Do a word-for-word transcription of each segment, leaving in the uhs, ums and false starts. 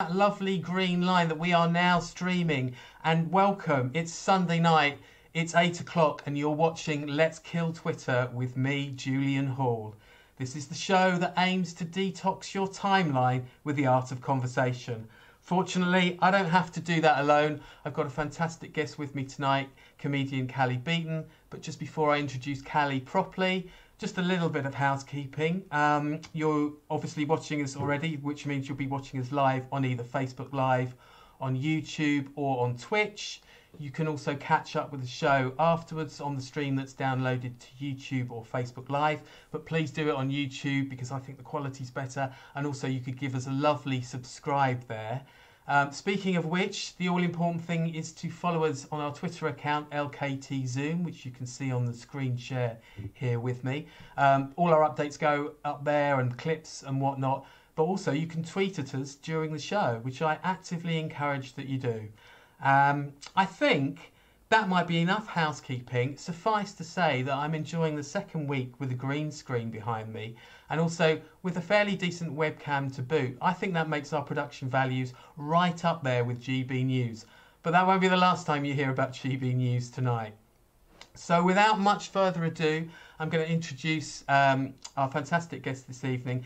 That lovely green line that we are now streaming, and welcome. It's Sunday night, it's eight o'clock, and you're watching Let's Kill Twitter with me, Julian Hall. This is the show that aims to detox your timeline with the art of conversation. Fortunately, I don't have to do that alone. I've got a fantastic guest with me tonight, comedian Cally Beaton. But just before I introduce Cally properly, just a little bit of housekeeping. Um, you're obviously watching us already, which means you'll be watching us live on either Facebook Live, on YouTube, or on Twitch. You can also catch up with the show afterwards on the stream that's downloaded to YouTube or Facebook Live. But please do it on YouTube because I think the quality's better. And also you could give us a lovely subscribe there. Um, speaking of which, the all-important thing is to follow us on our Twitter account, L K T Zoom, which you can see on the screen share here with me. Um, all our updates go up there and clips and whatnot. But also you can tweet at us during the show, which I actively encourage that you do. Um, I think that might be enough housekeeping. Suffice to say that I'm enjoying the second week with a green screen behind me, and also with a fairly decent webcam to boot. I think that makes our production values right up there with G B News. But that won't be the last time you hear about G B News tonight. So without much further ado, I'm going to introduce um, our fantastic guest this evening.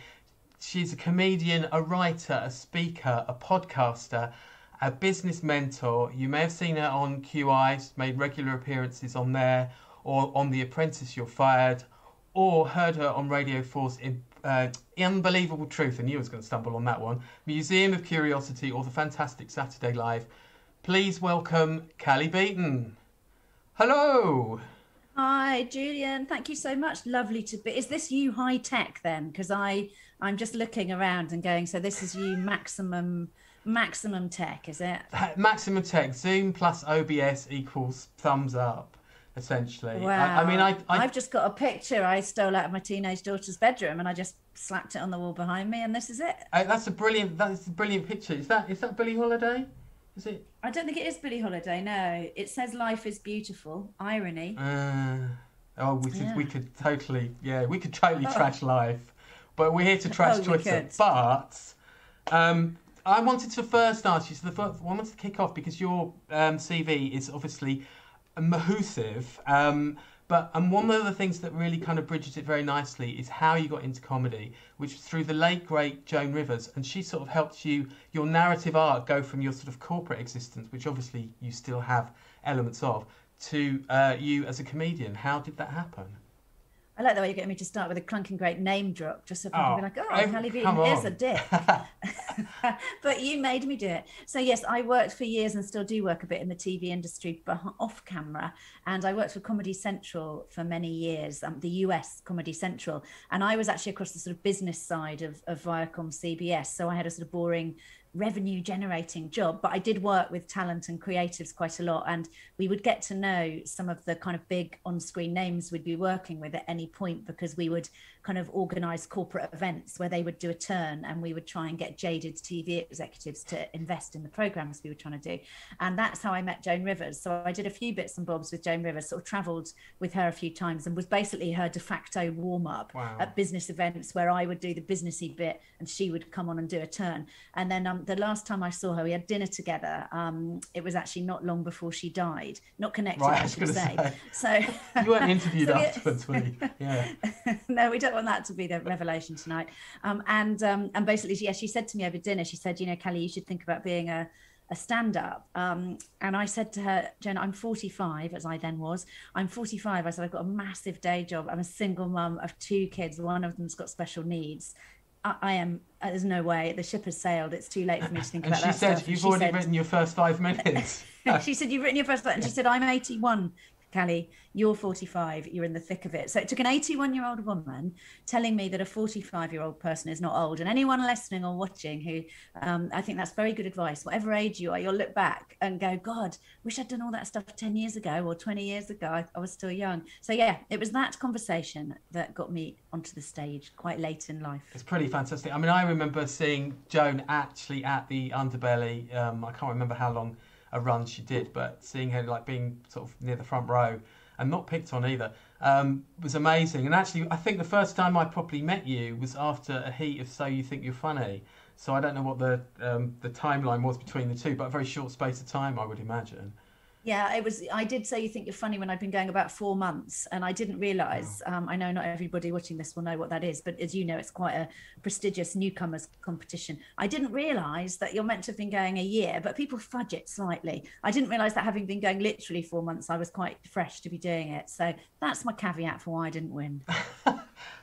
She's a comedian, a writer, a speaker, a podcaster, a business mentor. You may have seen her on Q I, she's made regular appearances on there, or on The Apprentice You're Fired, or heard her on Radio four's in, uh, Unbelievable Truth, I knew I was going to stumble on that one, Museum of Curiosity, or the fantastic Saturday Live. Please welcome Cally Beaton. Hello! Hi, Julian. Thank you so much. Lovely to be. Is this you high tech then? Because I, I'm just looking around and going, so this is you maximum... Maximum tech, is it? Maximum tech. Zoom plus O B S equals thumbs up, essentially. Wow. I, I mean, I, I... I've just got a picture I stole out of my teenage daughter's bedroom, and I just slapped it on the wall behind me, and this is it. Uh, that's a brilliant. That's a brilliant picture. Is that is that Billie Holiday? Is it? I don't think it is Billie Holiday. No, it says life is beautiful. Irony. Uh, oh, we could yeah. we could totally yeah we could totally oh. trash life, but we're here to trash oh, Twitter. But um. I wanted to first ask you, so the first, I wanted to kick off because your um, C V is obviously mahoosive, um, but and one of the things that really kind of bridges it very nicely is how you got into comedy, which was through the late, great Joan Rivers, and she sort of helped you, your narrative art, go from your sort of corporate existence, which obviously you still have elements of, to uh, you as a comedian. How did that happen? I like the way you're getting me to start with a clunking great name drop, just so people oh, be like, oh, Cally Beaton is a dick. But you made me do it. So yes, I worked for years and still do work a bit in the T V industry off camera. And I worked for Comedy Central for many years, um, the U S Comedy Central. And I was actually across the sort of business side of, of Viacom C B S. So I had a sort of boring revenue generating job, but I did work with talent and creatives quite a lot, and we would get to know some of the kind of big on-screen names we'd be working with at any point, because we would kind of organize corporate events where they would do a turn and we would try and get jaded T V executives to invest in the programs we were trying to do. And that's how I met Joan Rivers. So I did a few bits and bobs with Joan Rivers, sort of traveled with her a few times, and was basically her de facto warm-up wow. at business events where I would do the businessy bit and she would come on and do a turn. And then um, the last time I saw her, we had dinner together. Um, it was actually not long before she died. Not connected, right, I should I was say. say. So you weren't interviewed so afterwards, were you? Yeah. No, we don't want that to be the revelation tonight. Um, and um, and basically, yeah, she said to me over dinner, she said, you know, Cally, you should think about being a a stand-up. Um, and I said to her, Joan, I'm forty-five, as I then was. I'm forty-five. I said, I've got a massive day job. I'm a single mum of two kids. One of them's got special needs. I am, uh, there's no way, the ship has sailed, it's too late for me to think about that stuff. And she said, you've already written your first five minutes. She said, you've written your first five, and she said, I'm eighty-one, Cally, you're forty-five, you're in the thick of it. So it took an eighty-one-year-old woman telling me that a forty-five-year-old person is not old. And anyone listening or watching who, um, I think that's very good advice, whatever age you are, you'll look back and go, God, wish I'd done all that stuff ten years ago or twenty years ago, I, I was still young. So yeah, it was that conversation that got me onto the stage quite late in life. It's pretty fantastic. I mean, I remember seeing Joan actually at the Underbelly, um, I can't remember how long a run she did, but seeing her like being sort of near the front row and not picked on either um, was amazing. And actually, I think the first time I properly met you was after a heat of So You Think You're Funny. So I don't know what the um, the timeline was between the two, but a very short space of time, I would imagine. Yeah, it was. I did say You Think You're Funny when I'd been going about four months, and I didn't realise. Wow. Um, I know not everybody watching this will know what that is, but as you know, it's quite a prestigious newcomers competition. I didn't realise that you're meant to have been going a year, but people fudge it slightly. I didn't realise that having been going literally four months, I was quite fresh to be doing it. So that's my caveat for why I didn't win.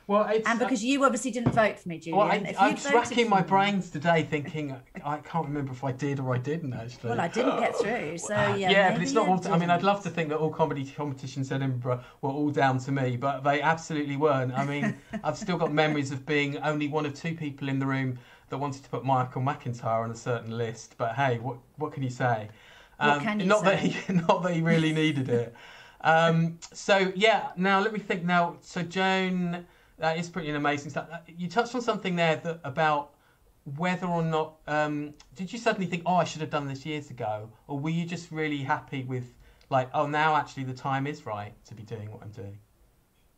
Well, it's, and because uh, you obviously didn't vote for me, Julian. Well, I, I'm racking my me, brains today thinking, I can't remember if I did or I didn't, actually. Well, I didn't get through, so yeah. Yeah, but it's not all, I mean, I'd love to think that all comedy competitions at Edinburgh were all down to me, but they absolutely weren't. I mean, I've still got memories of being only one of two people in the room that wanted to put Michael McIntyre on a certain list, but hey, what, what can you say? Um, what can you not say? That he, not that he really needed it. Um, so, yeah, now let me think now. So, Joan... That is pretty amazing stuff. You touched on something there that, about whether or not... Um, did you suddenly think, oh, I should have done this years ago? Or were you just really happy with, like, oh, now actually the time is right to be doing what I'm doing?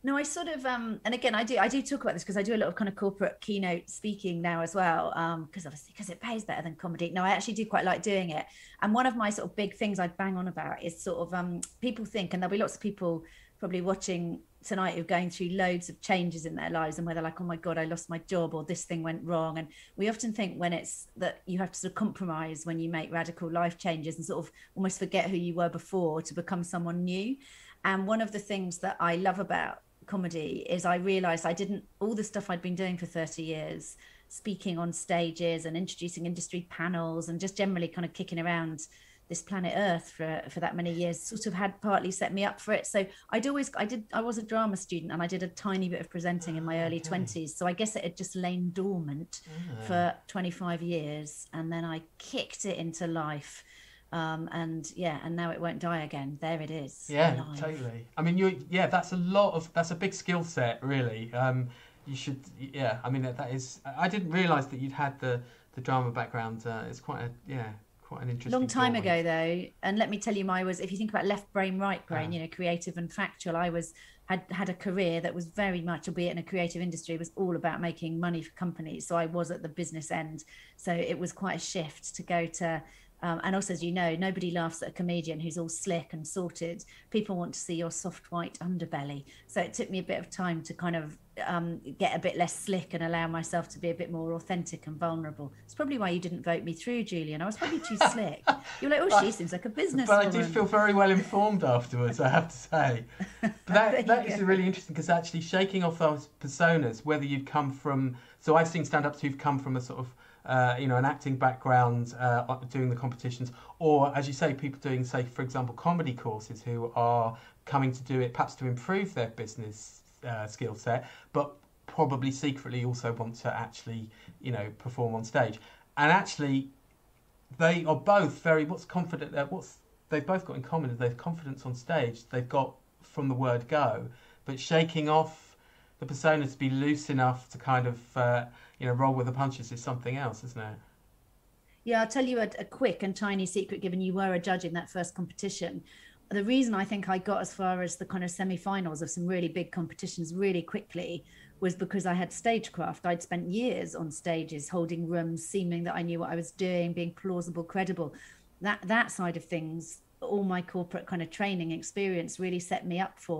No, I sort of, um, and again, I do I do talk about this because I do a lot of kind of corporate keynote speaking now as well, because um, obviously, because it pays better than comedy. No, I actually do quite like doing it. And one of my sort of big things I bang on about is sort of um, people think, and there'll be lots of people probably watching tonight who are going through loads of changes in their lives and where they're like, oh my God, I lost my job or this thing went wrong. And we often think when it's that you have to sort of compromise when you make radical life changes and sort of almost forget who you were before to become someone new. And one of the things that I love about comedy is I realized I didn't, all the stuff I'd been doing for thirty years, speaking on stages and introducing industry panels and just generally kind of kicking around this planet Earth for, for that many years sort of had partly set me up for it. So I'd always, I did, I was a drama student and I did a tiny bit of presenting in my early okay. twenties. So I guess it had just lain dormant yeah. for twenty-five years. And then I kicked it into life. Um, and yeah, and now it won't die again. There it is. Yeah, alive. Totally. I mean, you, yeah, that's a lot of, that's a big skill set really. Um, you should, yeah, I mean, that, that is, I didn't realise that you'd had the, the drama background. Uh, it's quite a, yeah. Quite an interesting long time story. Ago though, and let me tell you, my was, if you think about left brain, right brain, yeah. you know, creative and factual, I was had had a career that was very much, albeit in a creative industry, was all about making money for companies. So I was at the business end, so it was quite a shift to go to um, and also, as you know, nobody laughs at a comedian who's all slick and sorted. People want to see your soft white underbelly, so it took me a bit of time to kind of Um, get a bit less slick and allow myself to be a bit more authentic and vulnerable. It's probably why you didn't vote me through, Julian. I was probably too slick. You're like, oh, she seems like a business But woman. I did feel very well informed afterwards, I have to say. But that, that is really interesting, because actually shaking off those personas, whether you've come from... So I've seen stand-ups who've come from a sort of, uh, you know, an acting background, uh, doing the competitions, or, as you say, people doing, say, for example, comedy courses who are coming to do it perhaps to improve their business Uh, skill set, but probably secretly also want to actually, you know, perform on stage. And actually, they are both very, what's confident, uh, what's they've both got in common is they've confidence on stage, they've got from the word go, but shaking off the persona to be loose enough to kind of, uh, you know, roll with the punches is something else, isn't it? Yeah, I'll tell you a, a quick and tiny secret, given you were a judge in that first competition. The reason I think I got as far as the kind of semi-finals of some really big competitions really quickly was because I had stagecraft. I'd spent years on stages, holding rooms, seeming that I knew what I was doing, being plausible, credible. That, that side of things, all my corporate kind of training experience really set me up for.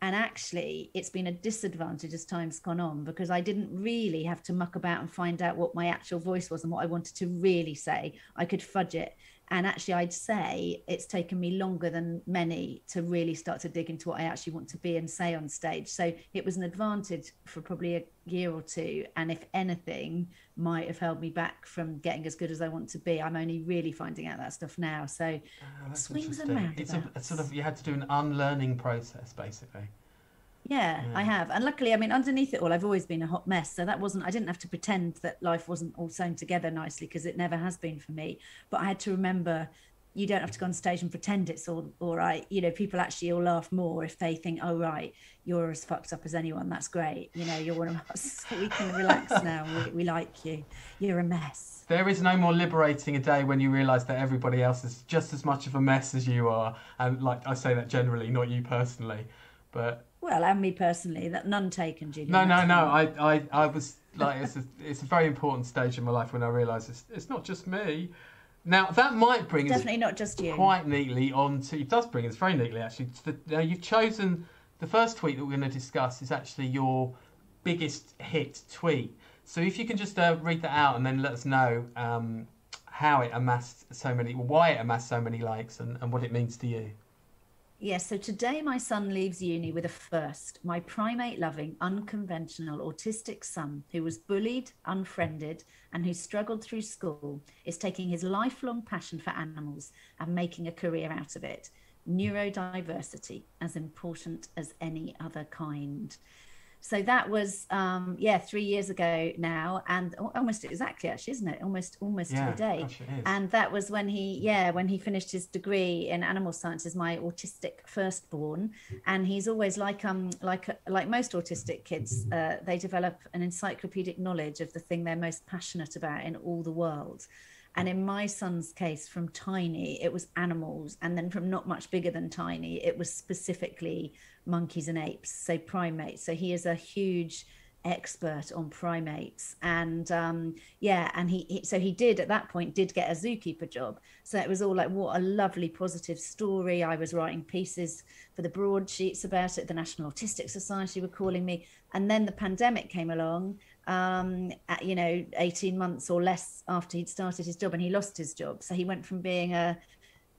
And actually, it's been a disadvantage as time's gone on, because I didn't really have to muck about and find out what my actual voice was and what I wanted to really say. I could fudge it. And actually, I'd say it's taken me longer than many to really start to dig into what I actually want to be and say on stage. So it was an advantage for probably a year or two. And if anything, might have held me back from getting as good as I want to be. I'm only really finding out that stuff now. So oh, swings and roundabouts. It's a, a sort of, you had to do an unlearning process, basically. Yeah, yeah, I have. And luckily, I mean, underneath it all, I've always been a hot mess. So that wasn't, I didn't have to pretend that life wasn't all sewn together nicely, because it never has been for me. But I had to remember, you don't have to go on stage and pretend it's all all right. You know, people actually all laugh more if they think, oh, right, you're as fucked up as anyone. That's great. You know, you're one of us. So we can relax now. We, we like you. You're a mess. There is no more liberating a day when you realise that everybody else is just as much of a mess as you are. And like I say that generally, not you personally, but... Well, and me personally, that none taken, Julian. No, no, no. I, I, I was like, it's a, it's a very important stage in my life when I realised it's, it's not just me. Now that might bring definitely us not just you quite neatly onto. It does bring us very neatly actually. To the, now you've chosen the first tweet that we're going to discuss is actually your biggest hit tweet. So if you can just uh, read that out and then let us know um, how it amassed so many, why it amassed so many likes, and, and what it means to you. Yes, so today my son leaves uni with a first. My primate-loving, unconventional, autistic son, who was bullied, unfriended, and who struggled through school, is taking his lifelong passion for animals and making a career out of it. Neurodiversity, as important as any other kind. So that was, um, yeah, three years ago now, and almost exactly, actually, isn't it? Almost, almost yeah, to the day. Gosh, and that was when he, yeah, when he finished his degree in animal sciences, my autistic firstborn. And he's always like, um, like, like most autistic kids, uh, they develop an encyclopedic knowledge of the thing they're most passionate about in all the world. And in my son's case, from tiny, it was animals. And then from not much bigger than tiny, it was specifically monkeys and apes, so primates. So he is a huge expert on primates. And um, yeah, and he, he so he did at that point did get a zookeeper job. So it was all like, what a lovely, positive story. I was writing pieces for the broadsheets about it. The National Autistic Society were calling me. And then the pandemic came along. Um, at, you know, eighteen months or less after he'd started his job, and he lost his job. So he went from being a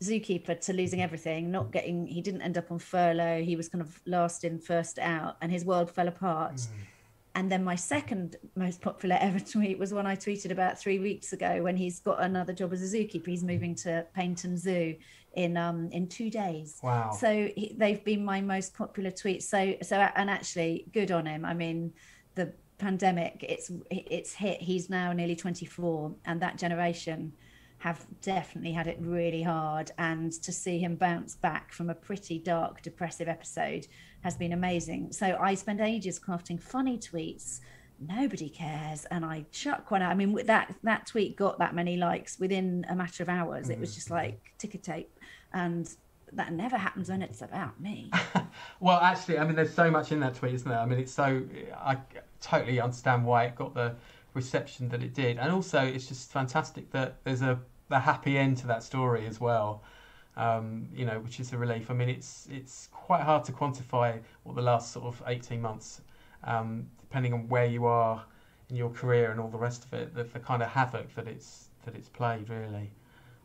zookeeper to losing everything, not getting, he didn't end up on furlough. He was kind of last in, first out, and his world fell apart. Mm. And then my second most popular ever tweet was one I tweeted about three weeks ago when he's got another job as a zookeeper. He's moving to Paignton Zoo in um, in two days. Wow. So he, they've been my most popular tweets. So, so, and actually good on him. I mean, the pandemic, it's it's hit. He's now nearly twenty-four, and that generation have definitely had it really hard, and to see him bounce back from a pretty dark, depressive episode has been amazing. So I spend ages crafting funny tweets. Nobody cares, and I chuck one out. I mean, that that tweet got that many likes within a matter of hours. Mm. It was just like ticker tape, and that never happens when it's about me. Well, actually, I mean, there's so much in that tweet, isn't there? I mean, it's so, I totally understand why it got the reception that it did. And also, it's just fantastic that there's a, a happy end to that story as well, um, you know, which is a relief. I mean, it's it's quite hard to quantify what the last sort of eighteen months, um, depending on where you are in your career and all the rest of it, the, the kind of havoc that it's that it's played, really.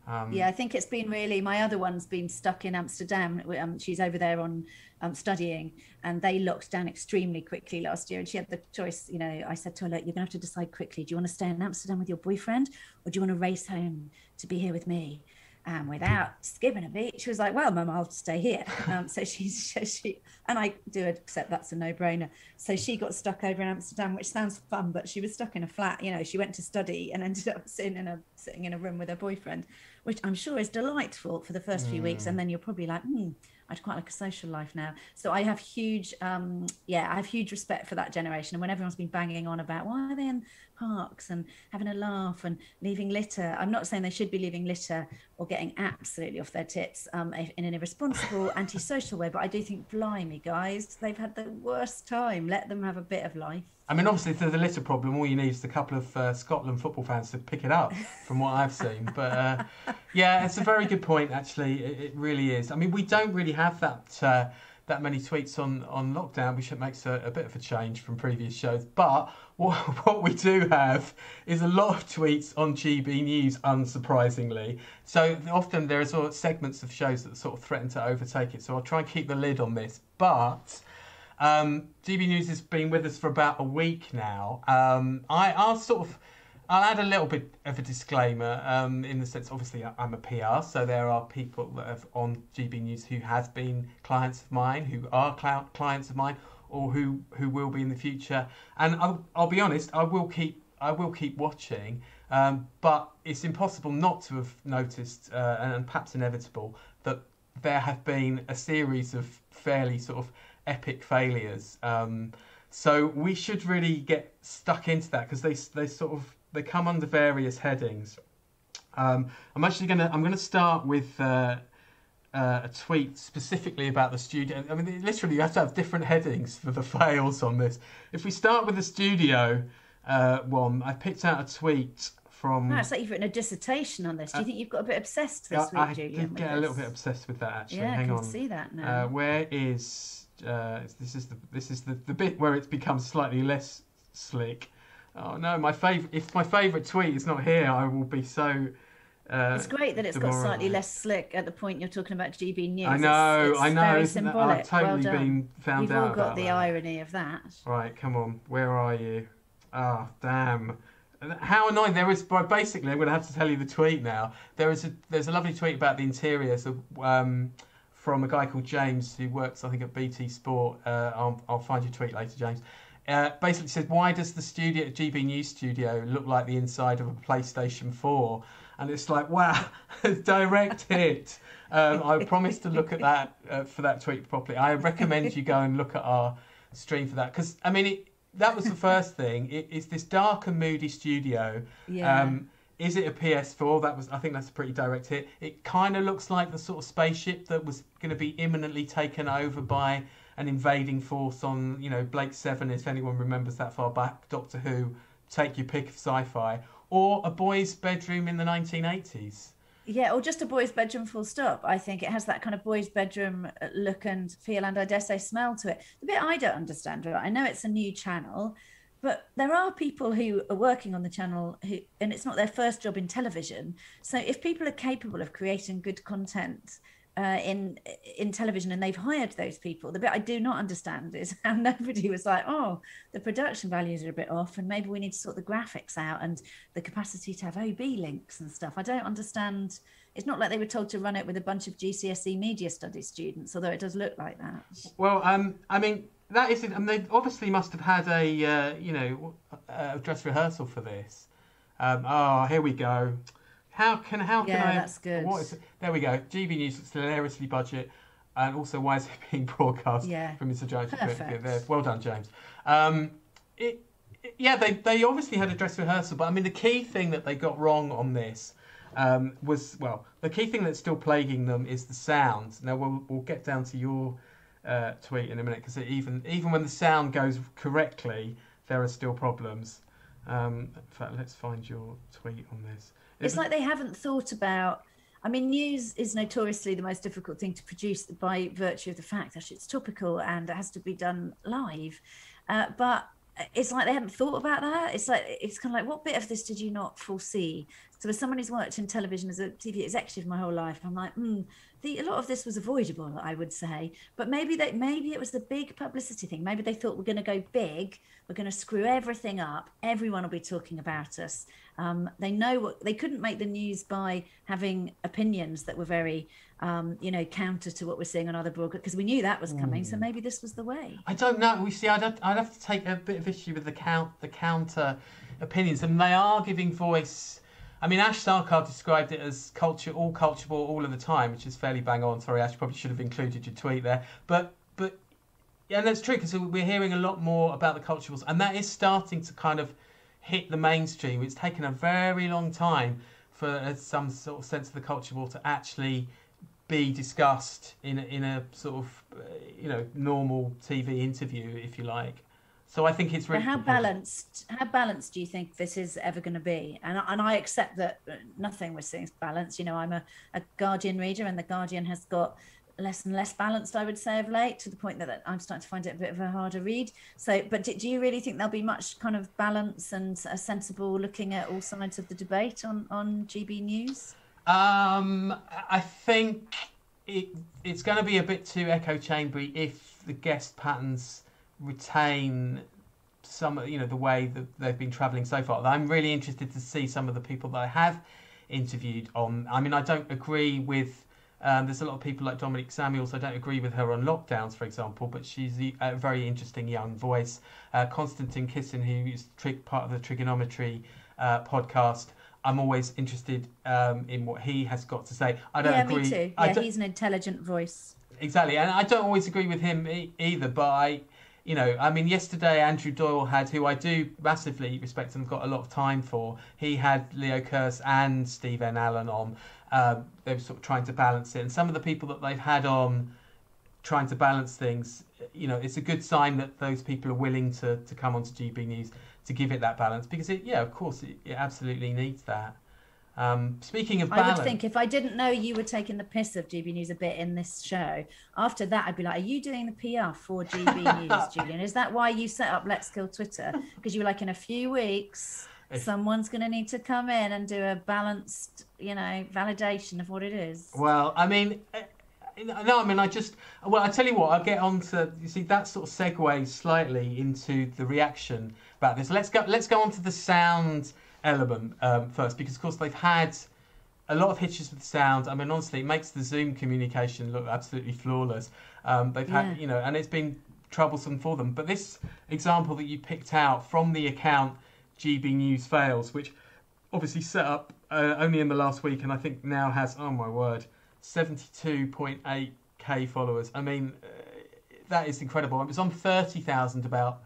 Um, yeah, I think it's been really, my other one's been stuck in Amsterdam. Um, she's over there on um, studying, and they locked down extremely quickly last year. And she had the choice, you know, I said to her, look, you're going to have to decide quickly. Do you want to stay in Amsterdam with your boyfriend, or do you want to race home to be here with me? And without skipping a beat, she was like, well, Mum, I'll stay here. Um, so she, so she, and I do accept that's a no-brainer. So she got stuck over in Amsterdam, which sounds fun, but she was stuck in a flat. You know, she went to study and ended up sitting in a, sitting in a room with her boyfriend, which I'm sure is delightful for the first mm. few weeks. And then you're probably like, hmm, I'd quite like a social life now. So I have huge, um, yeah, I have huge respect for that generation. And when everyone's been banging on about why are they in parks and having a laugh and leaving litter, I'm not saying they should be leaving litter or getting absolutely off their tits um, in an irresponsible, antisocial way. But I do think, blimey, guys, they've had the worst time. Let them have a bit of life. I mean, obviously, for the litter problem, all you need is a couple of uh, Scotland football fans to pick it up, from what I've seen. But, uh, yeah, it's a very good point, actually. It, it really is. I mean, we don't really have that uh, that many tweets on, on lockdown, which makes a, a bit of a change from previous shows. But what, what we do have is a lot of tweets on G B News, unsurprisingly. So often there are sort of segments of shows that sort of threaten to overtake it. So I'll try and keep the lid on this. But... Um, G B News has been with us for about a week now. Um, I, I'll sort of, I'll add a little bit of a disclaimer um, in the sense, obviously, I'm a P R, so there are people that have on G B News who has been clients of mine, who are cl- clients of mine, or who, who will be in the future. And I'll, I'll be honest, I will keep, I will keep watching, um, but it's impossible not to have noticed, uh, and, and perhaps inevitable, that there have been a series of fairly sort of epic failures, um, so we should really get stuck into that because they they sort of they come under various headings. Um, I'm actually gonna I'm gonna start with uh, uh, a tweet specifically about the studio. I mean, literally, you have to have different headings for the fails on this. If we start with the studio uh, one, I picked out a tweet from... No, it's like you've written a dissertation on this. Do you uh, think you've got a bit obsessed this I, week, Julian? I did get a little bit obsessed with that, actually. Yeah, Hang I can on. see that now. Uh, where is... Uh, this is the this is the, the bit where it becomes slightly less slick. Oh, no, my fav- if my favourite tweet is not here, I will be so... Uh, it's great that it's tomorrow. got slightly less slick at the point you're talking about G B News. I know, it's, it's I know. Very symbolic. I've totally well been found You've out. You've all got about the that. irony of that. Right, come on. Where are you? Oh, damn. How annoying. There is, basically, I'm going to have to tell you the tweet now. There is a, there's a lovely tweet about the interiors of, um, from a guy called James who works, I think, at B T Sport. Uh, I'll, I'll find your tweet later, James. Uh, basically says, why does the studio, G B News studio, look like the inside of a PlayStation four? And it's like, wow, direct hit. Um, I promise to look at that uh, for that tweet properly. I recommend you go and look at our stream for that. Because, I mean, it, that was the first thing. It, it's this dark and moody studio. Yeah. Um, is it a P S four? That was, I think that's a pretty direct hit. It kind of looks like the sort of spaceship that was going to be imminently taken over by an invading force on, you know, Blake Seven, if anyone remembers that far back, Doctor Who, take your pick of sci-fi. Or a boy's bedroom in the nineteen eighties. Yeah, or just a boy's bedroom, full stop. I think it has that kind of boy's bedroom look and feel, and I dare say smell to it. The bit I don't understand, I know it's a new channel, but there are people who are working on the channel who, and it's not their first job in television. So if people are capable of creating good content uh, in in television and they've hired those people, the bit I do not understand is how nobody was like, oh, the production values are a bit off and maybe we need to sort the graphics out and the capacity to have O B links and stuff. I don't understand. It's not like they were told to run it with a bunch of G C S E media studies students, although it does look like that. Well, um, I mean... That is, and they obviously must have had a uh, you know a dress rehearsal for this. Um, oh, here we go. How can how can yeah, I? That's good. What is it? There we go. G B News looks hilariously budget, and also why is it being broadcast yeah. from Mister Jones? Perfect. Well done, James. Um, it, it, yeah, they they obviously had a dress rehearsal, but I mean the key thing that they got wrong on this um, was well the key thing that's still plaguing them is the sound. Now we'll we'll get down to your. Uh, tweet in a minute because even even when the sound goes correctly, there are still problems. Um, in fact, let's find your tweet on this. It it's was... like they haven't thought about. I mean, news is notoriously the most difficult thing to produce by virtue of the fact that it's topical and it has to be done live. Uh, but it's like they haven't thought about that. It's like it's kind of like what bit of this did you not foresee? So as someone who's worked in television as a T V executive my whole life, I'm like, hmm. The, a lot of this was avoidable, I would say, but maybe they, maybe it was the big publicity thing. Maybe they thought we're going to go big, we're going to screw everything up. Everyone will be talking about us. Um, they know what they couldn't make the news by having opinions that were very, um, you know, counter to what we're seeing on other broadcasts because we knew that was coming. Mm. So maybe this was the way. I don't know. We see, I'd have, I'd have to take a bit of issue with the count, the counter opinions, and they are giving voice. I mean, Ash Sarkar described it as culture, all cultural, all of the time, which is fairly bang on. Sorry, Ash, probably should have included your tweet there. But, but yeah, and that's true, because we're hearing a lot more about the culturals, and that is starting to kind of hit the mainstream. It's taken a very long time for some sort of sense of the cultural to actually be discussed in a, in a sort of, you know, normal T V interview, if you like. So I think it's really how balanced. How balanced do you think this is ever going to be? And and I accept that nothing we're seeing is balanced. You know, I'm a, a Guardian reader, and the Guardian has got less and less balanced, I would say, of late, to the point that I'm starting to find it a bit of a harder read. So, but do, do you really think there'll be much kind of balance and a sensible looking at all sides of the debate on on G B News? Um, I think it it's going to be a bit too echo chambery if the guest patterns retain some, you know, the way that they've been travelling so far. I'm really interested to see some of the people that I have interviewed on. I mean, I don't agree with, um, there's a lot of people like Dominic Samuels, I don't agree with her on lockdowns, for example, but she's a very interesting young voice. Uh, Konstantin Kissin, who is trig- part of the Trigonometry uh, podcast, I'm always interested um, in what he has got to say. I don't yeah, agree. Me too. Yeah, he's an intelligent voice. Exactly, and I don't always agree with him e- either, but I... you know, I mean, yesterday Andrew Doyle had, who I do massively respect and got a lot of time for, he had Leo Kurz and Stephen Allen on. Um, they were sort of trying to balance it. And some of the people that they've had on trying to balance things, you know, it's a good sign that those people are willing to, to come onto G B News to give it that balance. Because, it, yeah, of course, it, it absolutely needs that. Um, speaking of balance, I would think if I didn't know you were taking the piss of G B News a bit in this show, after that I'd be like, are you doing the P R for G B News, Julian? Is that why you set up Let's Kill Twitter? Because you were like, in a few weeks, if... someone's going to need to come in and do a balanced, you know, validation of what it is. Well, I mean, no, I mean, I just, well, I tell you what, I'll get on to, you see, that sort of segues slightly into the reaction about this. Let's go, let's go on to the sound element um, first, because of course they've had a lot of hitches with sound. I mean, honestly, it makes the Zoom communication look absolutely flawless. Um, they've yeah. had, you know, and it's been troublesome for them. But this example that you picked out from the account G B News Fails, which obviously set up uh, only in the last week, and I think now has, oh my word, seventy-two point eight K followers. I mean, uh, that is incredible. It was on thirty thousand about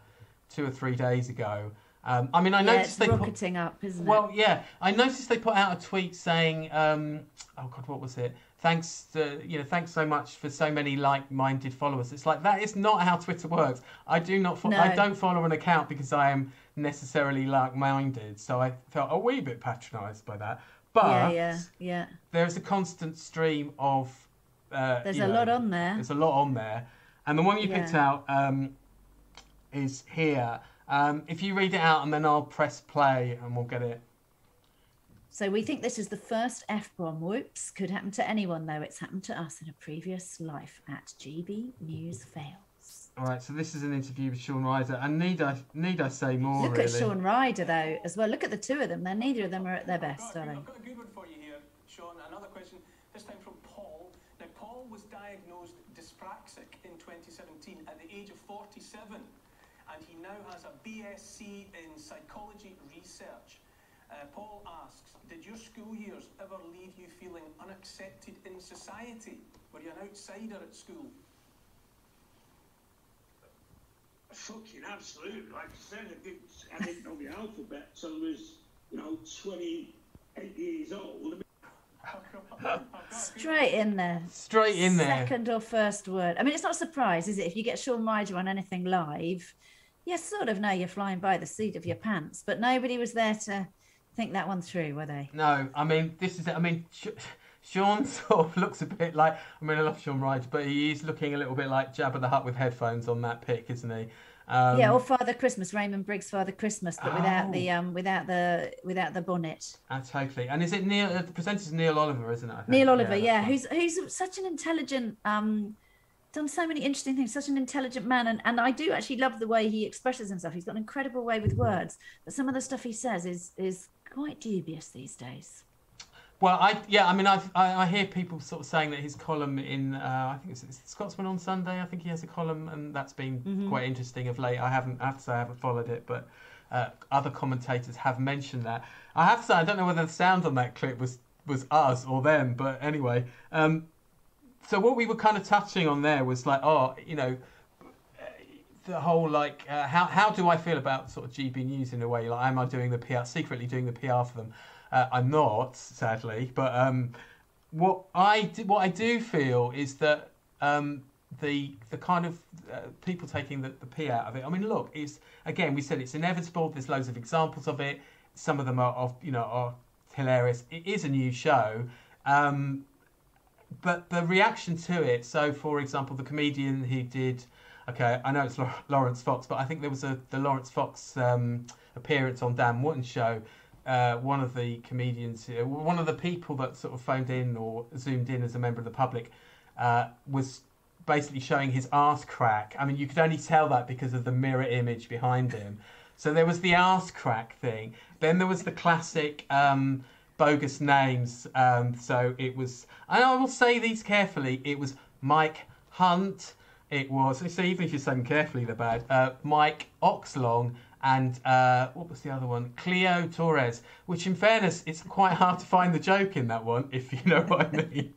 two or three days ago. Um, I mean, I yeah, noticed they rocketing put, up, isn't well, it? yeah, I noticed they put out a tweet saying, um, "Oh God, what was it? Thanks, to, you know, thanks so much for so many like-minded followers." It's like, that is not how Twitter works. I do not, fo- no. I don't follow an account because I am necessarily like-minded. So I felt a wee bit patronised by that. But yeah, yeah, yeah. There is a constant stream of. Uh, there's a know, lot on there. There's a lot on there, and the one you yeah. picked out um, is here. Um, if you read it out and then I'll press play and we'll get it. So we think this is the first F-bomb. Whoops, could happen to anyone though. It's happened to us in a previous life at G B News Fails. All right, so this is an interview with Sean Ryder. And need I need I say more, Look really. at Sean Ryder though as well. Look at the two of them. They're, neither of them are at their best, are they? I've got a good one for you here, Sean. Another question, this time from Paul. Now, Paul was diagnosed dyspraxic in twenty seventeen at the age of forty-seven. And he now has a B S c in psychology research. Uh, Paul asks, did your school years ever leave you feeling unaccepted in society? Were you an outsider at school? Fucking absolutely. Like I said, I didn't, I didn't know the alphabet till I was, you know, twenty-eight years old. Straight in there. Straight in there. Second or first word. I mean, it's not a surprise, is it? If you get Sean Ryder on anything live, you sort of know you're flying by the seat of your pants, but nobody was there to think that one through, were they? No, I mean, this is, I mean, Sean sort of looks a bit like, I mean, I love Sean Ryder, but he is looking a little bit like Jabba the Hutt with headphones on that pic, isn't he? Um, yeah, or Father Christmas, Raymond Briggs' Father Christmas, but oh. without the um, without the without the bonnet. Uh, totally. And is it Neil? Uh, the presenter's Neil Oliver, isn't it? I think. Neil Oliver, yeah, yeah. who's who's such an intelligent, um, done so many interesting things. Such an intelligent man, and and I do actually love the way he expresses himself. He's got an incredible way with words, but some of the stuff he says is is quite dubious these days. Well, I yeah, I mean, I've, I I hear people sort of saying that his column in uh, I think it's, it's the Scotsman on Sunday. I think he has a column, and that's been mm-hmm. quite interesting of late. I haven't, I have to say, I haven't followed it, but uh, other commentators have mentioned that. I have to say, I don't know whether the sound on that clip was was us or them, but anyway. Um, so what we were kind of touching on there was like, oh, you know, the whole like, uh, how how do I feel about sort of G B News in a way? Like, am I doing the P R, secretly doing the P R for them? Uh, I'm not, sadly, but um, what I do, what I do feel is that um, the the kind of uh, people taking the, the pee out of it. I mean, look, it's again we said it's inevitable. There's loads of examples of it. Some of them are, are you know, are hilarious. It is a new show, um, but the reaction to it. So, for example, the comedian who did. Okay, I know it's Lawrence Fox, but I think there was a the Lawrence Fox um, appearance on Dan Wharton's show. Uh, one of the comedians, one of the people that sort of phoned in or zoomed in as a member of the public uh, was basically showing his arse crack. I mean, you could only tell that because of the mirror image behind him. So there was the arse crack thing. Then there was the classic um, bogus names. Um, so it was, and I will say these carefully, it was Mike Hunt. It was, so even if you say them carefully, they're bad. Uh, Mike Oxlong. And uh, what was the other one? Cleo Torres, which in fairness, it's quite hard to find the joke in that one, if you know what I mean.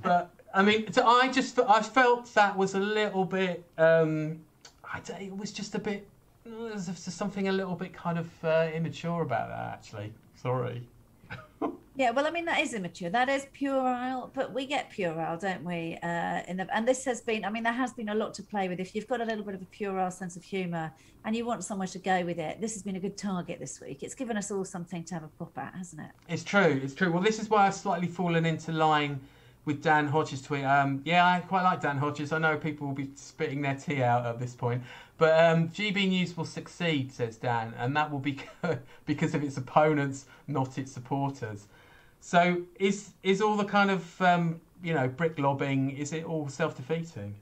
But I mean, so I just I felt that was a little bit um, I don't, it was just a bit, there's something a little bit kind of uh, immature about that, actually. Sorry. Yeah, well, I mean, that is immature. That is puerile, but we get puerile, don't we? Uh, in the, and this has been, I mean, there has been a lot to play with. If you've got a little bit of a puerile sense of humour and you want somewhere to go with it, this has been a good target this week. It's given us all something to have a pop at, hasn't it? It's true, it's true. Well, this is why I've slightly fallen into line with Dan Hodges' tweet. Um, yeah, I quite like Dan Hodges. I know people will be spitting their tea out at this point. But um, G B News will succeed, says Dan, and that will be because of its opponents, not its supporters. So is is all the kind of, um, you know, brick lobbing, is it all self-defeating?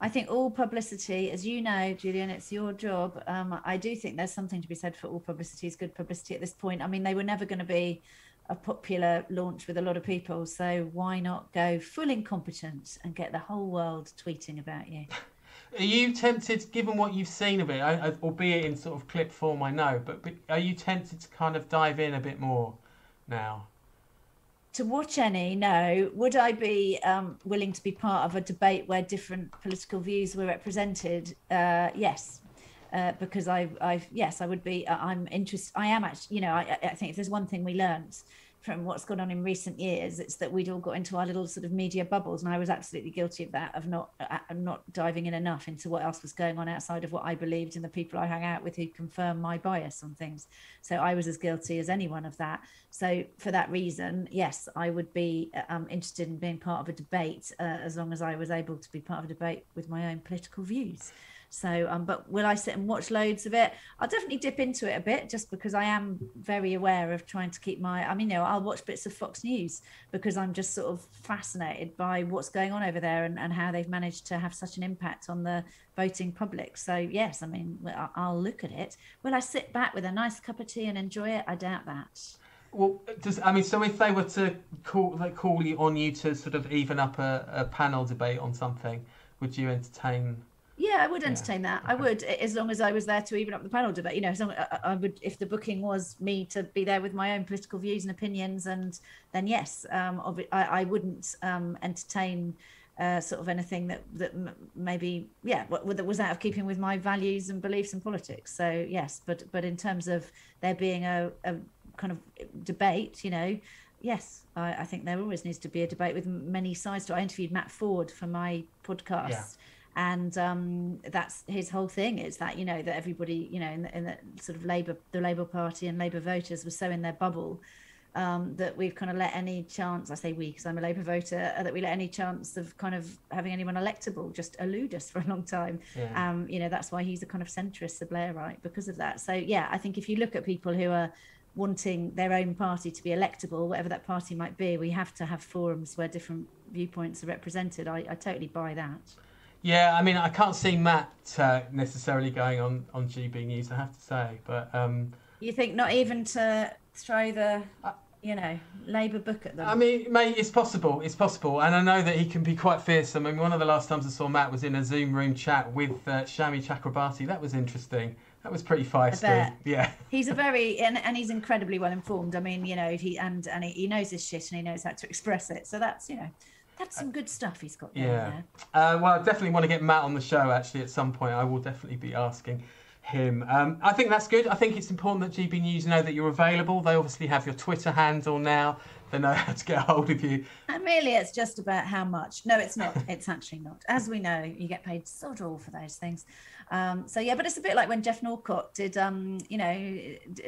I think all publicity, as you know, Julian, it's your job. Um, I do think there's something to be said for all publicity is good publicity at this point. I mean, they were never going to be a popular launch with a lot of people. So why not go full incompetence and get the whole world tweeting about you? Are you tempted, given what you've seen of it, I, I, albeit in sort of clip form, I know, but, but are you tempted to kind of dive in a bit more now? To watch any? No. Would I be um, willing to be part of a debate where different political views were represented? Uh, yes, uh, because I, I've, yes, I would be, I'm interested, I am actually, you know, I, I think if there's one thing we learned from what's gone on in recent years, it's that we'd all got into our little sort of media bubbles, and I was absolutely guilty of that, of not uh, not diving in enough into what else was going on outside of what I believed and the people I hang out with who confirm my bias on things. So I was as guilty as anyone of that. So for that reason, yes, I would be um, interested in being part of a debate uh, as long as I was able to be part of a debate with my own political views. So, um, but will I sit and watch loads of it? I'll definitely dip into it a bit, just because I am very aware of trying to keep my, I mean, you know, I'll watch bits of Fox News because I'm just sort of fascinated by what's going on over there and, and how they've managed to have such an impact on the voting public. So yes, I mean, I'll look at it. Will I sit back with a nice cup of tea and enjoy it? I doubt that. Well, does, I mean, so if they were to call, like, call you on you to sort of even up a, a panel debate on something, would you entertain? Yeah, I would entertain yeah. that. Okay. I would, as long as I was there to even up the panel debate. You know, as long, I, I would, if the booking was me to be there with my own political views and opinions, and then yes, um, ob I, I wouldn't um, entertain uh, sort of anything that that m maybe yeah that was out of keeping with my values and beliefs in politics. So yes, but but in terms of there being a, a kind of debate, you know. Yes, I, I think there always needs to be a debate with many sides to it. I interviewed Matt Ford for my podcast, yeah. and um, that's his whole thing. It's that, you know, that everybody, you know, in the, in the sort of Labour, the Labour Party and Labour voters were so in their bubble um, that we've kind of let any chance, I say we because I'm a Labour voter, that we let any chance of kind of having anyone electable just elude us for a long time. Yeah. Um, you know, that's why he's a kind of centrist, the Blairite, because of that. So, yeah, I think if you look at people who are wanting their own party to be electable, whatever that party might be, we have to have forums where different viewpoints are represented. I, I totally buy that. Yeah, I mean, I can't see Matt uh, necessarily going on, on G B News, I have to say. But um, you think not even to throw the, you know, Labour book at them? I mean, mate, it's possible. It's possible. And I know that he can be quite fearsome. I mean, one of the last times I saw Matt was in a Zoom room chat with uh, Shami Chakrabarty. That was interesting. That was pretty feisty. Yeah. He's a very, and, and he's incredibly well informed. I mean, you know, he and, and he knows his shit and he knows how to express it. So that's, you know, that's some good stuff he's got there. Yeah. Uh, well, I definitely want to get Matt on the show, actually, at some point. I will definitely be asking him. Um, I think that's good. I think it's important that G B News know that you're available. They obviously have your Twitter handle now. They know how to get a hold of you. And really, it's just about how much. No, it's not. It's actually not. As we know, you get paid sod all for those things. Um, so, yeah, but it's a bit like when Jeff Norcott did, um, you know,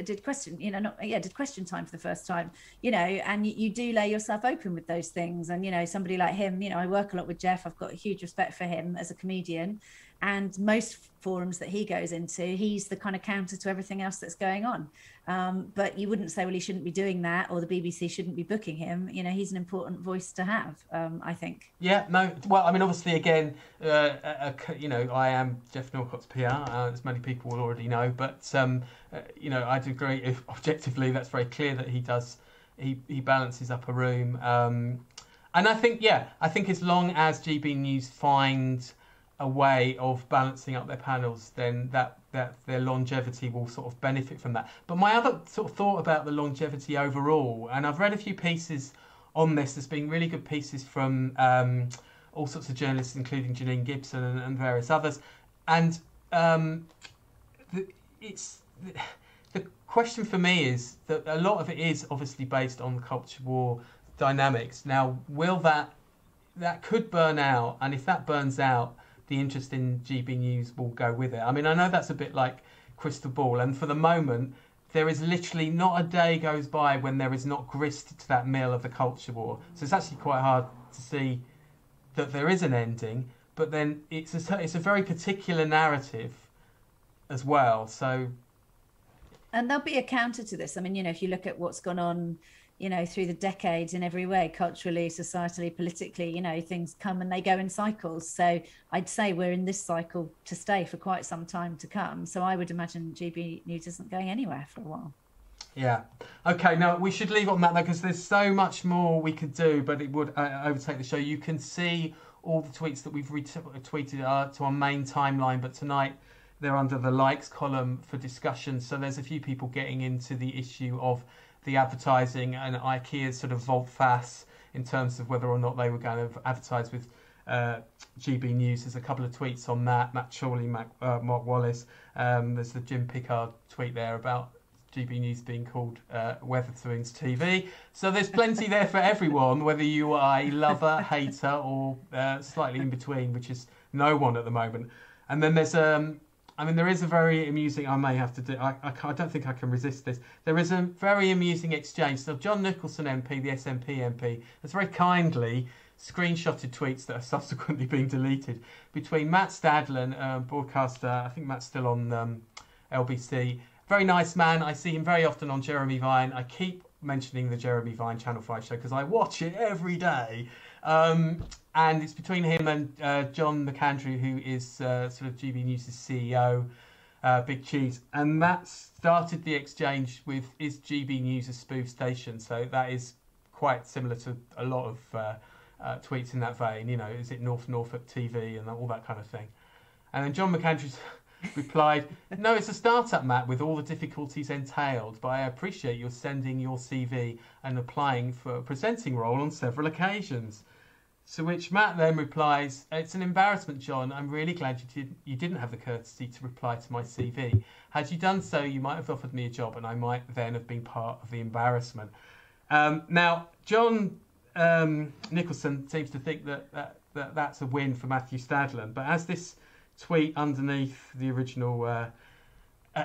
did question, you know, not, yeah, did question time for the first time, you know, and you, you do lay yourself open with those things. And, you know, somebody like him, you know, I work a lot with Jeff. I've got a huge respect for him as a comedian. And most forums that he goes into, he's the kind of counter to everything else that's going on. Um, but you wouldn't say, well, he shouldn't be doing that, or the B B C shouldn't be booking him. You know, he's an important voice to have, um, I think. Yeah, no, well, I mean, obviously, again, uh, uh, you know, I am Jeff Norcott's P R, uh, as many people will already know. But, um, uh, you know, I do agree, if objectively, that's very clear that he does, he, he balances up a room. Um, and I think, yeah, I think as long as G B News finds a way of balancing up their panels, then that, that their longevity will sort of benefit from that. But my other sort of thought about the longevity overall, and I've read a few pieces on this, there's been really good pieces from um, all sorts of journalists, including Janine Gibson and, and various others, and um, the, it's the, the question for me is that a lot of it is obviously based on culture war dynamics. Now, will that that could burn out, and if that burns out, the interest in G B News will go with it. I mean, I know that's a bit like crystal ball, and for the moment, there is literally not a day goes by when there is not grist to that mill of the culture war. So it's actually quite hard to see that there is an ending, but then it's a, it's a very particular narrative as well. So, and there'll be a counter to this. I mean, you know, if you look at what's gone on, you know, through the decades in every way, culturally, societally, politically, you know, things come and they go in cycles. So I'd say we're in this cycle to stay for quite some time to come. So I would imagine G B News isn't going anywhere for a while. Yeah. Okay. Now we should leave on that though, because there's so much more we could do, but it would uh, overtake the show. You can see all the tweets that we've retweeted uh, to our main timeline, but tonight they're under the likes column for discussion. So there's a few people getting into the issue of the advertising and IKEA's sort of volte face in terms of whether or not they were going to advertise with uh, G B News. There's a couple of tweets on that. Matt Chorley, Mac, uh, Mark Wallace. Um, there's the Jim Pickard tweet there about G B News being called uh, Weatherstone's T V. So there's plenty there for everyone, whether you are a lover, hater, or uh, slightly in between, which is no one at the moment. And then there's, um, I mean, there is a very amusing, I may have to do, I, I, I don't think I can resist this. There is a very amusing exchange. So John Nicholson M P, the S N P M P, has very kindly screenshotted tweets that have subsequently been deleted between Matt Stadlin, uh, broadcaster, I think Matt's still on um, L B C, very nice man. I see him very often on Jeremy Vine. I keep mentioning the Jeremy Vine Channel five show because I watch it every day. Um, and it's between him and uh, John McAndrew, who is uh, sort of G B News' C E O, uh, Big Cheese. And that started the exchange with, is G B News a spoof station? So that is quite similar to a lot of uh, uh, tweets in that vein. You know, is it North Norfolk T V and all that kind of thing? And then John McAndrew's replied, no, it's a startup, Matt, with all the difficulties entailed, but I appreciate your sending your C V and applying for a presenting role on several occasions. To which Matt then replies, it's an embarrassment, John. I'm really glad you, did, you didn't have the courtesy to reply to my C V. Had you done so, you might have offered me a job and I might then have been part of the embarrassment. Um, now, John um, Nicholson seems to think that, that, that that's a win for Matthew Stadlin, but as this tweet underneath the original uh, uh,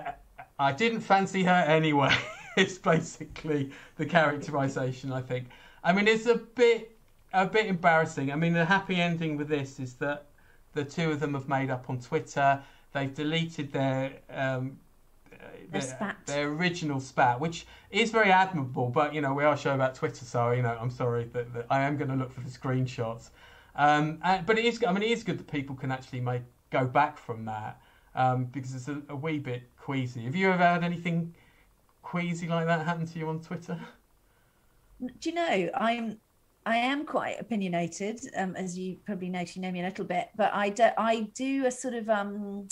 I didn't fancy her anyway it's basically the characterization. I think I mean it's a bit a bit embarrassing. I mean, the happy ending with this is that the two of them have made up on Twitter. They've deleted their um their, their original spat, which is very admirable, but you know, we are a show about Twitter, so you know, I'm sorry that, that I am going to look for the screenshots. Um and, but it is I mean it is good that people can actually make go back from that, um, because it's a, a wee bit queasy. Have you ever had anything queasy like that happen to you on Twitter? Do you know, I'm I am quite opinionated, um, as you probably know, you know me a little bit, but I do, I do a sort of um,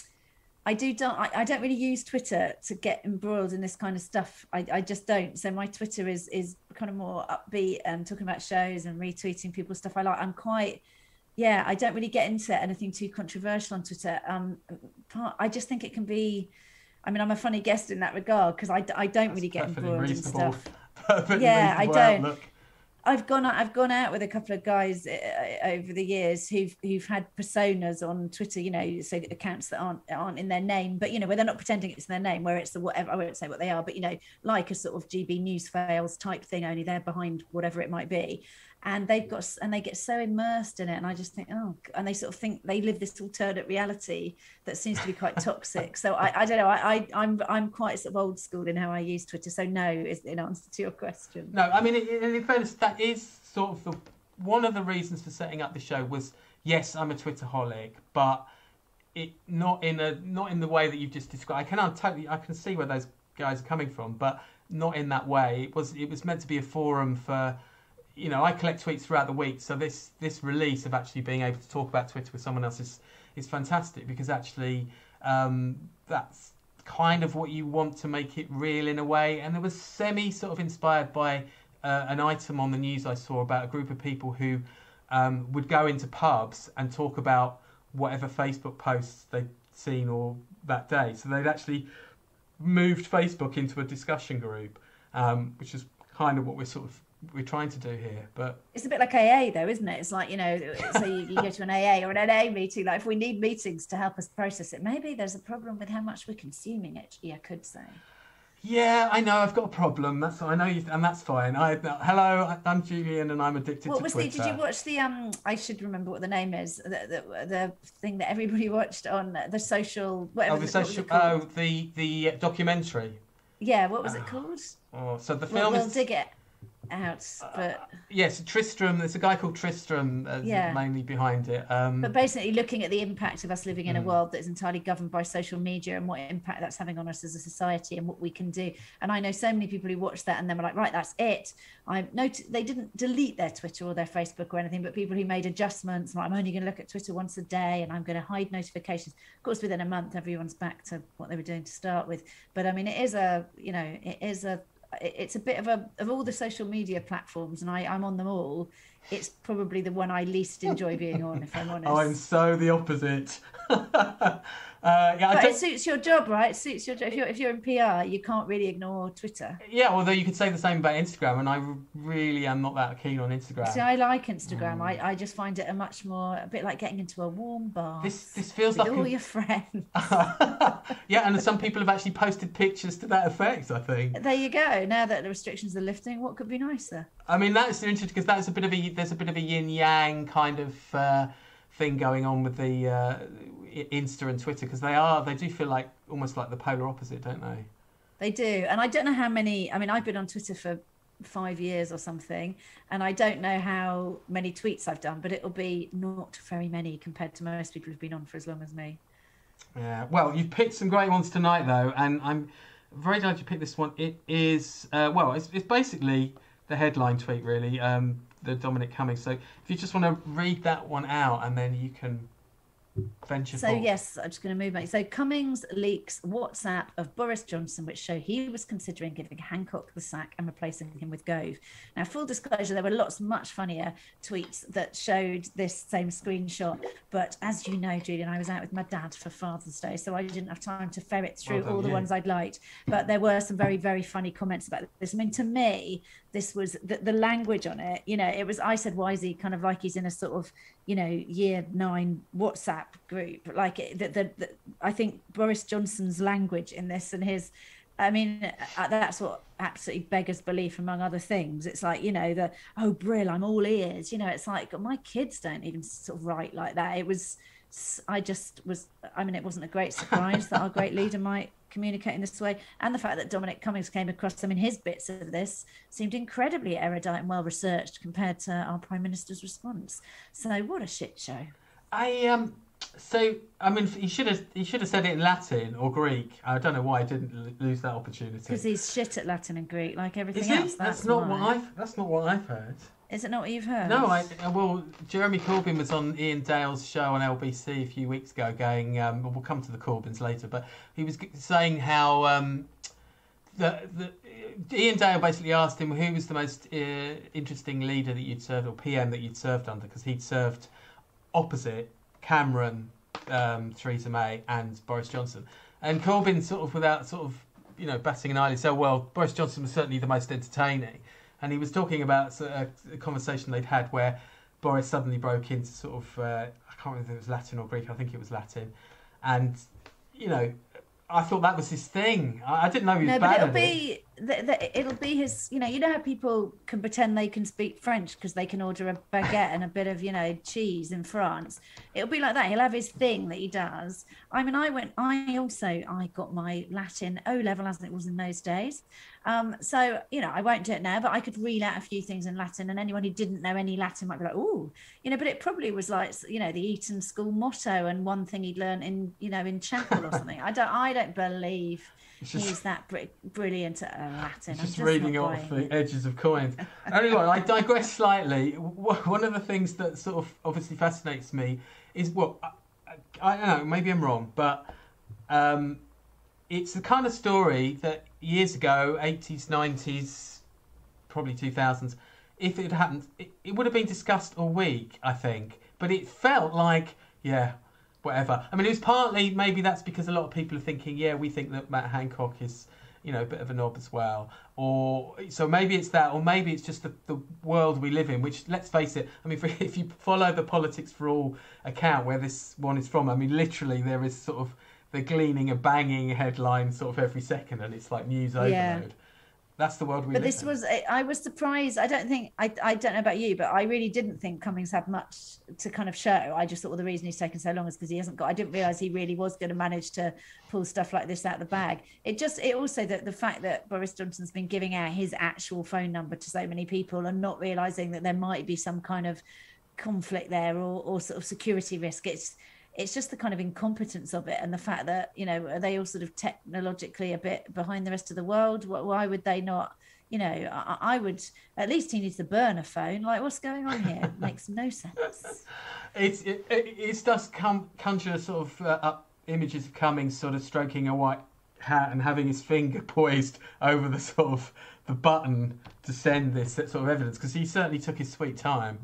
I do don't I, I don't really use Twitter to get embroiled in this kind of stuff. I, I just don't. So my Twitter is is kind of more upbeat and talking about shows and retweeting people's stuff I like. I'm quite Yeah, I don't really get into anything too controversial on Twitter. Um, part, I just think it can be, I mean, I'm a funny guest in that regard because I, I don't That's really get involved in stuff. Yeah, I don't. Outlook. I've gone I've gone out with a couple of guys over the years who've who've had personas on Twitter, you know, so accounts that aren't aren't in their name, but you know, where they're not pretending it's their name, where it's the whatever, I won't say what they are, but you know, like a sort of G B News Fails type thing, only they're behind whatever it might be, and they've got and they get so immersed in it, and I just think, oh, and they sort of think they live this alternate reality that seems to be quite toxic. So I, I don't know, I, I I'm I'm quite sort of old school in how I use Twitter. So no, is in answer to your question. No, I mean, in fairness, that is sort of the, one of the reasons for setting up the show was, yes, I'm a Twitterholic, but it not in a not in the way that you've just described. I can I'm totally I can see where those guys are coming from, but not in that way. It was it was meant to be a forum for, you know, I collect tweets throughout the week, so this this release of actually being able to talk about Twitter with someone else is is fantastic, because actually um, that's kind of what you want to make it real in a way. And it was semi sort of inspired by uh, an item on the news I saw about a group of people who um, would go into pubs and talk about whatever Facebook posts they seen or that day. So they'd actually moved Facebook into a discussion group, um, which is kind of what we're sort of we're trying to do here. But it's a bit like A A though, isn't it? It's like, you know, so you, you go to an A A or an N A meeting, like if we need meetings to help us process it, maybe there's a problem with how much we're consuming it, yeah, I could say. Yeah, I know, I've got a problem. That's I know, you, and that's fine. I hello, I'm Julian, and I'm addicted what to was Twitter. The, did you watch the um? I should remember what the name is. The the, the thing that everybody watched on the social whatever. Oh, the social. What oh, the the documentary. Yeah, what was oh. it called? Oh, so the film. We'll, we'll is, dig it out. But uh, yes, Tristram. There's a guy called Tristram, uh, yeah. mainly behind it. Um, but basically, looking at the impact of us living in mm. a world that is entirely governed by social media and what impact that's having on us as a society and what we can do. And I know so many people who watch that and then were like, right, that's it. I no, they didn't delete their Twitter or their Facebook or anything, but people who made adjustments. Like, I'm only going to look at Twitter once a day, and I'm going to hide notifications. Of course, within a month, everyone's back to what they were doing to start with. But I mean, it is a, you know, it is a. It's a bit of a of all the social media platforms, and I, I'm on them all. It's probably the one I least enjoy being on, if I'm honest. I'm so the opposite. uh, yeah, but it suits your job, right? It suits your job. If you're, if you're in P R, you can't really ignore Twitter. Yeah, although you could say the same about Instagram, and I really am not that keen on Instagram. See, I like Instagram. Mm. I, I just find it a much more, a bit like getting into a warm bath. This, this feels with like... all a... your friends. Yeah, and some people have actually posted pictures to that effect, I think. There you go. Now that the restrictions are lifting, what could be nicer? I mean, that's interesting because that's a bit of a there's a bit of a yin yang kind of uh, thing going on with the uh, Insta and Twitter, because they are they do feel like almost like the polar opposite, don't they? They do, and I don't know how many. I mean, I've been on Twitter for five years or something, and I don't know how many tweets I've done, but it'll be not very many compared to most people who've been on for as long as me. Yeah, well, you've picked some great ones tonight though, and I'm very glad you picked this one. It is uh, well, it's, it's basically. The headline tweet, really, um, the Dominic Cummings. So if you just want to read that one out, and then you can venture So, forward. Yes, I'm just going to move on. So Cummings leaks WhatsApp of Boris Johnson, which show he was considering giving Hancock the sack and replacing him with Gove. Now, full disclosure, there were lots much funnier tweets that showed this same screenshot. But as you know, Julian, I was out with my dad for Father's Day, so I didn't have time to ferret through well done, all the yeah. ones I'd liked. But there were some very, very funny comments about this. I mean, to me... this was the, the language on it, you know, it was, I said, why is he kind of like he's in a sort of, you know, year nine WhatsApp group? Like it, the, the, the, I think Boris Johnson's language in this and his, I mean, that's what absolutely beggars belief, among other things. It's like, you know, the, oh, Brill, I'm all ears. You know, it's like, my kids don't even sort of write like that. It was, I just was, I mean, it wasn't a great surprise that our great leader might communicate in this way. And the fact that Dominic Cummings came across, I mean, his bits of this seemed incredibly erudite and well-researched compared to our Prime Minister's response. So what a shit show. I, um, so, I mean, he should have, he should have said it in Latin or Greek. I don't know why I didn't lose that opportunity. Because he's shit at Latin and Greek, like everything Is else. That's, that's, not what I've, that's not what I've heard. Is it not what you've heard? No, I, well, Jeremy Corbyn was on Ian Dale's show on L B C a few weeks ago going, um, we'll come to the Corbyns later, but he was saying how um, the, the, Ian Dale basically asked him who was the most uh, interesting leader that you'd served, or P M that you'd served under, because he'd served opposite Cameron, um, Theresa May and Boris Johnson. And Corbyn sort of, without sort of, you know, batting an eyelid, said, well, Boris Johnson was certainly the most entertaining. And he was talking about a conversation they'd had where Boris suddenly broke into sort of, uh, I can't remember if it was Latin or Greek, I think it was Latin. And, you know, I thought that was his thing. I didn't know he was no, bad but it'll at be, it. The, the, it'll be his, you know, you know how people can pretend they can speak French because they can order a baguette and a bit of, you know, cheese in France. It'll be like that. He'll have his thing that he does. I mean, I went, I also, I got my Latin O-level as it was in those days. Um, so, you know, I won't do it now, but I could reel out a few things in Latin, and anyone who didn't know any Latin might be like, ooh, you know, but it probably was like, you know, the Eton school motto and one thing he'd learned in, you know, in chapel or something. I don't, I don't believe just, he's that br brilliant at Latin. Just, I'm just reading off the edges of coins. Anyway, I digress slightly. One of the things that sort of obviously fascinates me is what, well, I, I don't know, maybe I'm wrong, but um, it's the kind of story that, years ago, eighties, nineties, probably two thousands, if it had happened, it, it would have been discussed all week, I think. But it felt like, yeah, whatever. I mean, it's partly, maybe that's because a lot of people are thinking, yeah, we think that Matt Hancock is, you know, a bit of a knob as well. Or so maybe it's that, or maybe it's just the, the world we live in, which, let's face it, I mean, if, if you follow the Politics for All account where this one is from, I mean, literally there is sort of the gleaning and banging headline sort of every second, and it's like news yeah. overload. That's the world we but live this in. was I was surprised. I don't think I, I don't know about you, but I really didn't think Cummings had much to kind of show. I just thought, well, the reason he's taken so long is because he hasn't got I didn't realize he really was going to manage to pull stuff like this out of the bag. It just it also that the fact that Boris Johnson's been giving out his actual phone number to so many people and not realizing that there might be some kind of conflict there or, or sort of security risk. It's it's just the kind of incompetence of it, and the fact that, you know, are they all sort of technologically a bit behind the rest of the world? Why would they not, you know, I, I would, at least he needs the burner phone. Like, what's going on here? It makes no sense. It's, it, it, it's just come, conjure sort of uh, up images of Cummings sort of stroking a white hat and having his finger poised over the sort of the button to send this sort of evidence, because he certainly took his sweet time.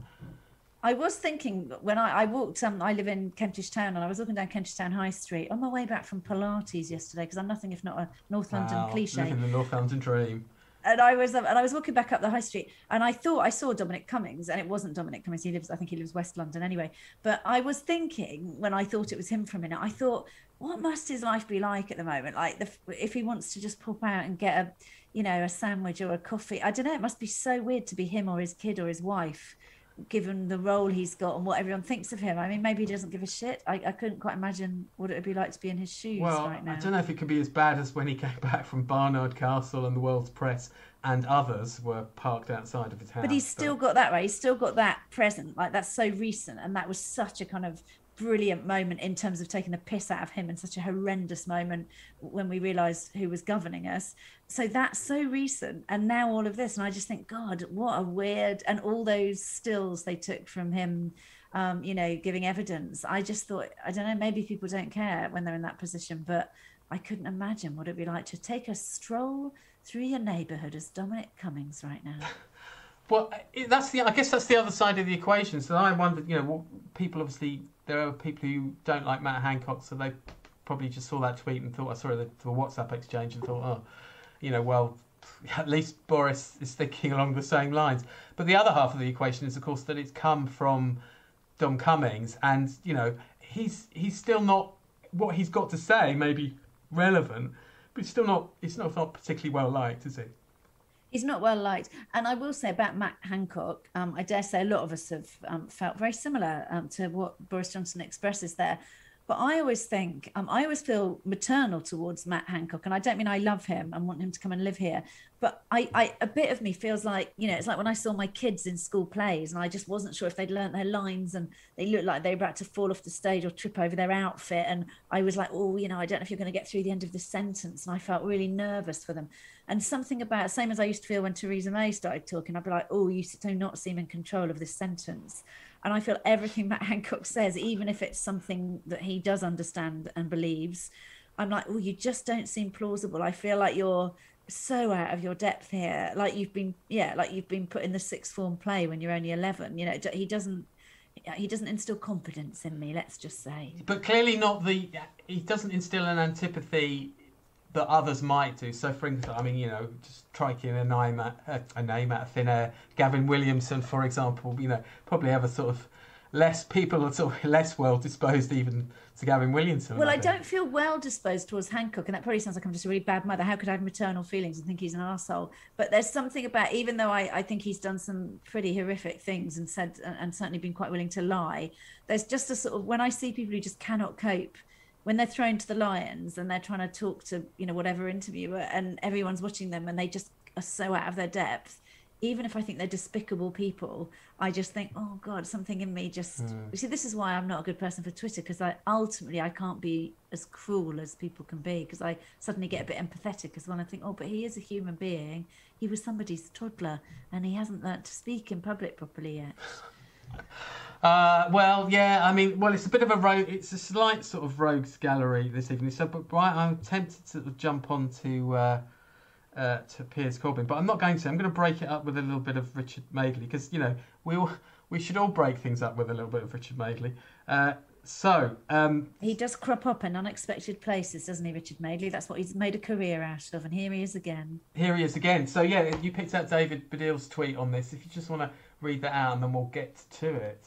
I was thinking when I, I walked, um, I live in Kentish Town, and I was walking down Kentish Town High Street on my way back from Pilates yesterday, because I'm nothing if not a North London wow, cliche. Living the North London dream. And I was, um, and I was walking back up the high street, and I thought I saw Dominic Cummings, and it wasn't Dominic Cummings. He lives, I think he lives West London anyway. But I was thinking when I thought it was him for a minute, I thought, what must his life be like at the moment? Like the, if he wants to just pop out and get a, you know, a sandwich or a coffee. I don't know. It must be so weird to be him or his kid or his wife, given the role he's got and what everyone thinks of him. I mean, maybe he doesn't give a shit. I, I couldn't quite imagine what it would be like to be in his shoes well, right now. I don't know if it could be as bad as when he came back from Barnard Castle and the world's press and others were parked outside of his house. But he's still but... got that, right? He's still got that present. Like, that's so recent. And that was such a kind of brilliant moment in terms of taking the piss out of him, and such a horrendous moment when we realised who was governing us. So that's so recent, and now all of this, and I just think, God, what a weird, and all those stills they took from him, um, you know, giving evidence. I just thought, I don't know, maybe people don't care when they're in that position, but I couldn't imagine what it'd be like to take a stroll through your neighbourhood as Dominic Cummings right now. Well, that's the, I guess that's the other side of the equation. So I wondered, you know, people obviously, there are people who don't like Matt Hancock, so they probably just saw that tweet and thought, I saw the, the WhatsApp exchange and thought, oh, you know, well, at least Boris is thinking along the same lines. But the other half of the equation is, of course, that it's come from Dom Cummings, and, you know, he's he's still not, what he's got to say may be relevant, but it's still not, it's not, not particularly well liked, is it? He's not well liked. And I will say about Matt Hancock, um, I dare say a lot of us have um, felt very similar um, to what Boris Johnson expresses there. But I always think, um, I always feel maternal towards Matt Hancock. And I don't mean I love him and want him to come and live here. But I, I, a bit of me feels like, you know, it's like when I saw my kids in school plays and I just wasn't sure if they'd learnt their lines, and they looked like they were about to fall off the stage or trip over their outfit. And I was like, oh, you know, I don't know if you're going to get through the end of the sentence. And I felt really nervous for them. And something about, same as I used to feel when Theresa May started talking, I'd be like, oh, you do not seem in control of this sentence. And I feel everything Matt Hancock says, even if it's something that he does understand and believes, I'm like, oh, you just don't seem plausible. I feel like you're so out of your depth here. Like you've been, yeah, like you've been put in the sixth form play when you're only eleven. You know, he doesn't, he doesn't instill confidence in me, let's just say. But clearly not the, he doesn't instill an antipathy that others might do. So, for instance, I mean, you know, just striking a name out, a, a name out of thin air, Gavin Williamson, for example, you know, probably have a sort of less people are sort of less well disposed even to Gavin Williamson. Well, I, I don't feel well disposed towards Hancock, and that probably sounds like I'm just a really bad mother. How could I have maternal feelings and think he's an arsehole? But there's something about, even though I, I think he's done some pretty horrific things and said, and certainly been quite willing to lie, there's just a sort of, when I see people who just cannot cope, when they're thrown to the lions and they're trying to talk to, you know, whatever interviewer and everyone's watching them and they just are so out of their depth, even if I think they're despicable people, I just think, oh God, something in me just, mm. You see, this is why I'm not a good person for Twitter, because I ultimately, I can't be as cruel as people can be, because I suddenly get a bit empathetic as well. I think, oh, but he is a human being. He was somebody's toddler and he hasn't learnt to speak in public properly yet. Uh, well, yeah, I mean, well, it's a bit of a rogue, it's a slight sort of rogues gallery this evening. So, but right, I'm tempted to sort of jump on to, uh, uh, to Piers Corbyn, but I'm not going to. I'm going to break it up with a little bit of Richard Madeley, because, you know, we all, we should all break things up with a little bit of Richard Madeley. Uh, So um, he does crop up in unexpected places, doesn't he, Richard Madeley? That's what he's made a career out of, and here he is again. Here he is again. So yeah, you picked out David Baddiel's tweet on this. If you just want to read that out, and then we'll get to it.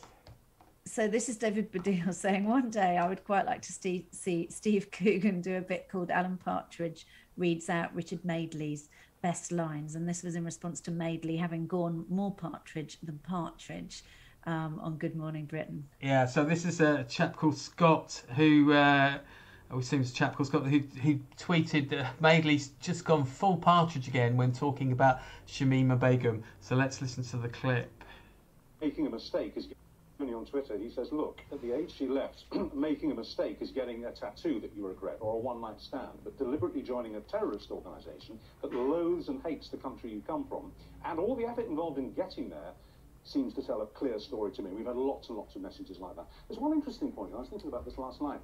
So this is David Baddiel saying, one day I would quite like to see, see Steve Coogan do a bit called Alan Partridge reads out Richard Madeley's best lines, and this was in response to Madeley having gone more Partridge than Partridge um, on Good Morning Britain. Yeah, so this is a chap called Scott who, uh, oh, it seems a chap called Scott who, who tweeted that Madeley's just gone full Partridge again when talking about Shamima Begum. So let's listen to the clip. Making a mistake is... on Twitter, he says, look, at the age she left, making a mistake is getting a tattoo that you regret or a one-night stand, but deliberately joining a terrorist organisation that loathes and hates the country you come from, and all the effort involved in getting there seems to tell a clear story to me. We've had lots and lots of messages like that. There's one interesting point. I was thinking about this last night.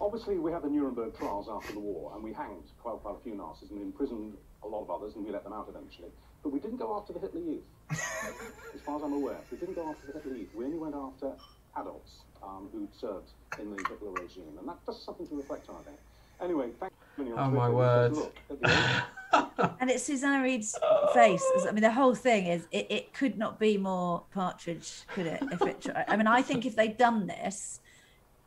Obviously, we had the Nuremberg trials after the war, and we hanged quite, quite a few Nazis and imprisoned a lot of others, and we let them out eventually. But we didn't go after the Hitler Youth, as far as I'm aware. We didn't go after the Hitler Youth. We only went after adults um, who'd served in the Hitler regime, and that's just something to reflect on, I think. Anyway, thank you. Oh, my word. And it's Susanna Reid's face. I mean, the whole thing is, it, it could not be more Partridge, could it? If it tried. I mean, I think if they'd done this...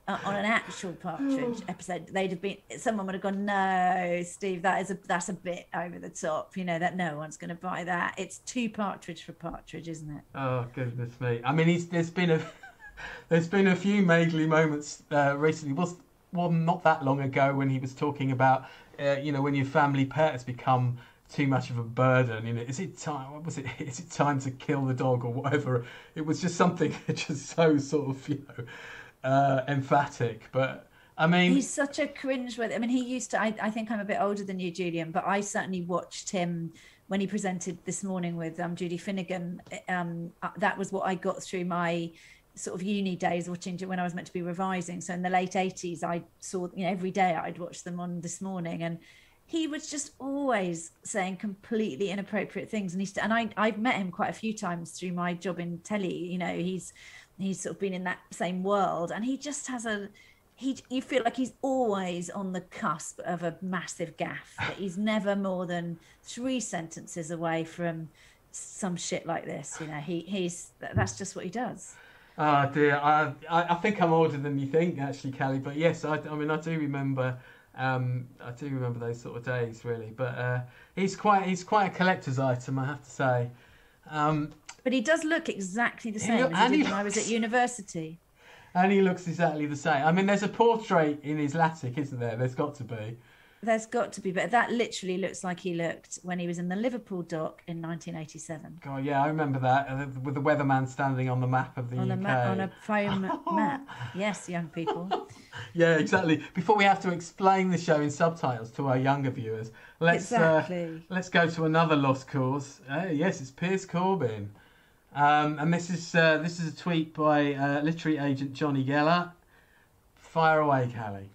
Uh, on an actual Partridge episode, they'd have been, someone would have gone, no, Steve, that is a, that's a bit over the top, you know, that no one's going to buy that. It's too Partridge for Partridge, isn't it? Oh, goodness me. I mean, he's, there's been a there's been a few Madeley moments uh, recently. Was well, not that long ago when he was talking about, uh, you know, when your family pet has become too much of a burden, you know, is it time, what was it, is it time to kill the dog or whatever? It was just something just so sort of, you know, uh emphatic. But I mean, he's such a cringe with, I mean, he used to, I, I think I'm a bit older than you, Julian, but I certainly watched him when he presented This Morning with um Judy Finnegan. Um that was what I got through my sort of uni days, watching when I was meant to be revising. So in the late eighties, I saw, you know, every day I'd watch them on This Morning, and he was just always saying completely inappropriate things. And he's, and I, I've met him quite a few times through my job in telly, you know, he's he's sort of been in that same world, and he just has a, he, you feel like he's always on the cusp of a massive gaffe, that he's never more than three sentences away from some shit like this, you know. He, he's, that's just what he does. Oh dear, I, I think I'm older than you think, actually, Cally, but yes, I, I mean, I do remember, um, I do remember those sort of days, really, but uh, he's quite, he's quite a collector's item, I have to say. Um, But he does look exactly the same as he did when I was at university. And he looks exactly the same. I mean, there's a portrait in his Latic, isn't there? There's got to be. There's got to be, but that literally looks like he looked when he was in the Liverpool dock in nineteen eighty-seven. God, yeah, I remember that, with the weatherman standing on the map of the on U K. A ma on a foam map. Yes, young people. Yeah, exactly. Before we have to explain the show in subtitles to our younger viewers, let's, exactly. uh, let's go to another lost cause. Uh, yes, it's Piers Corbyn. Um, and this is uh, this is a tweet by uh, literary agent Johnny Geller. Fire away, Cally.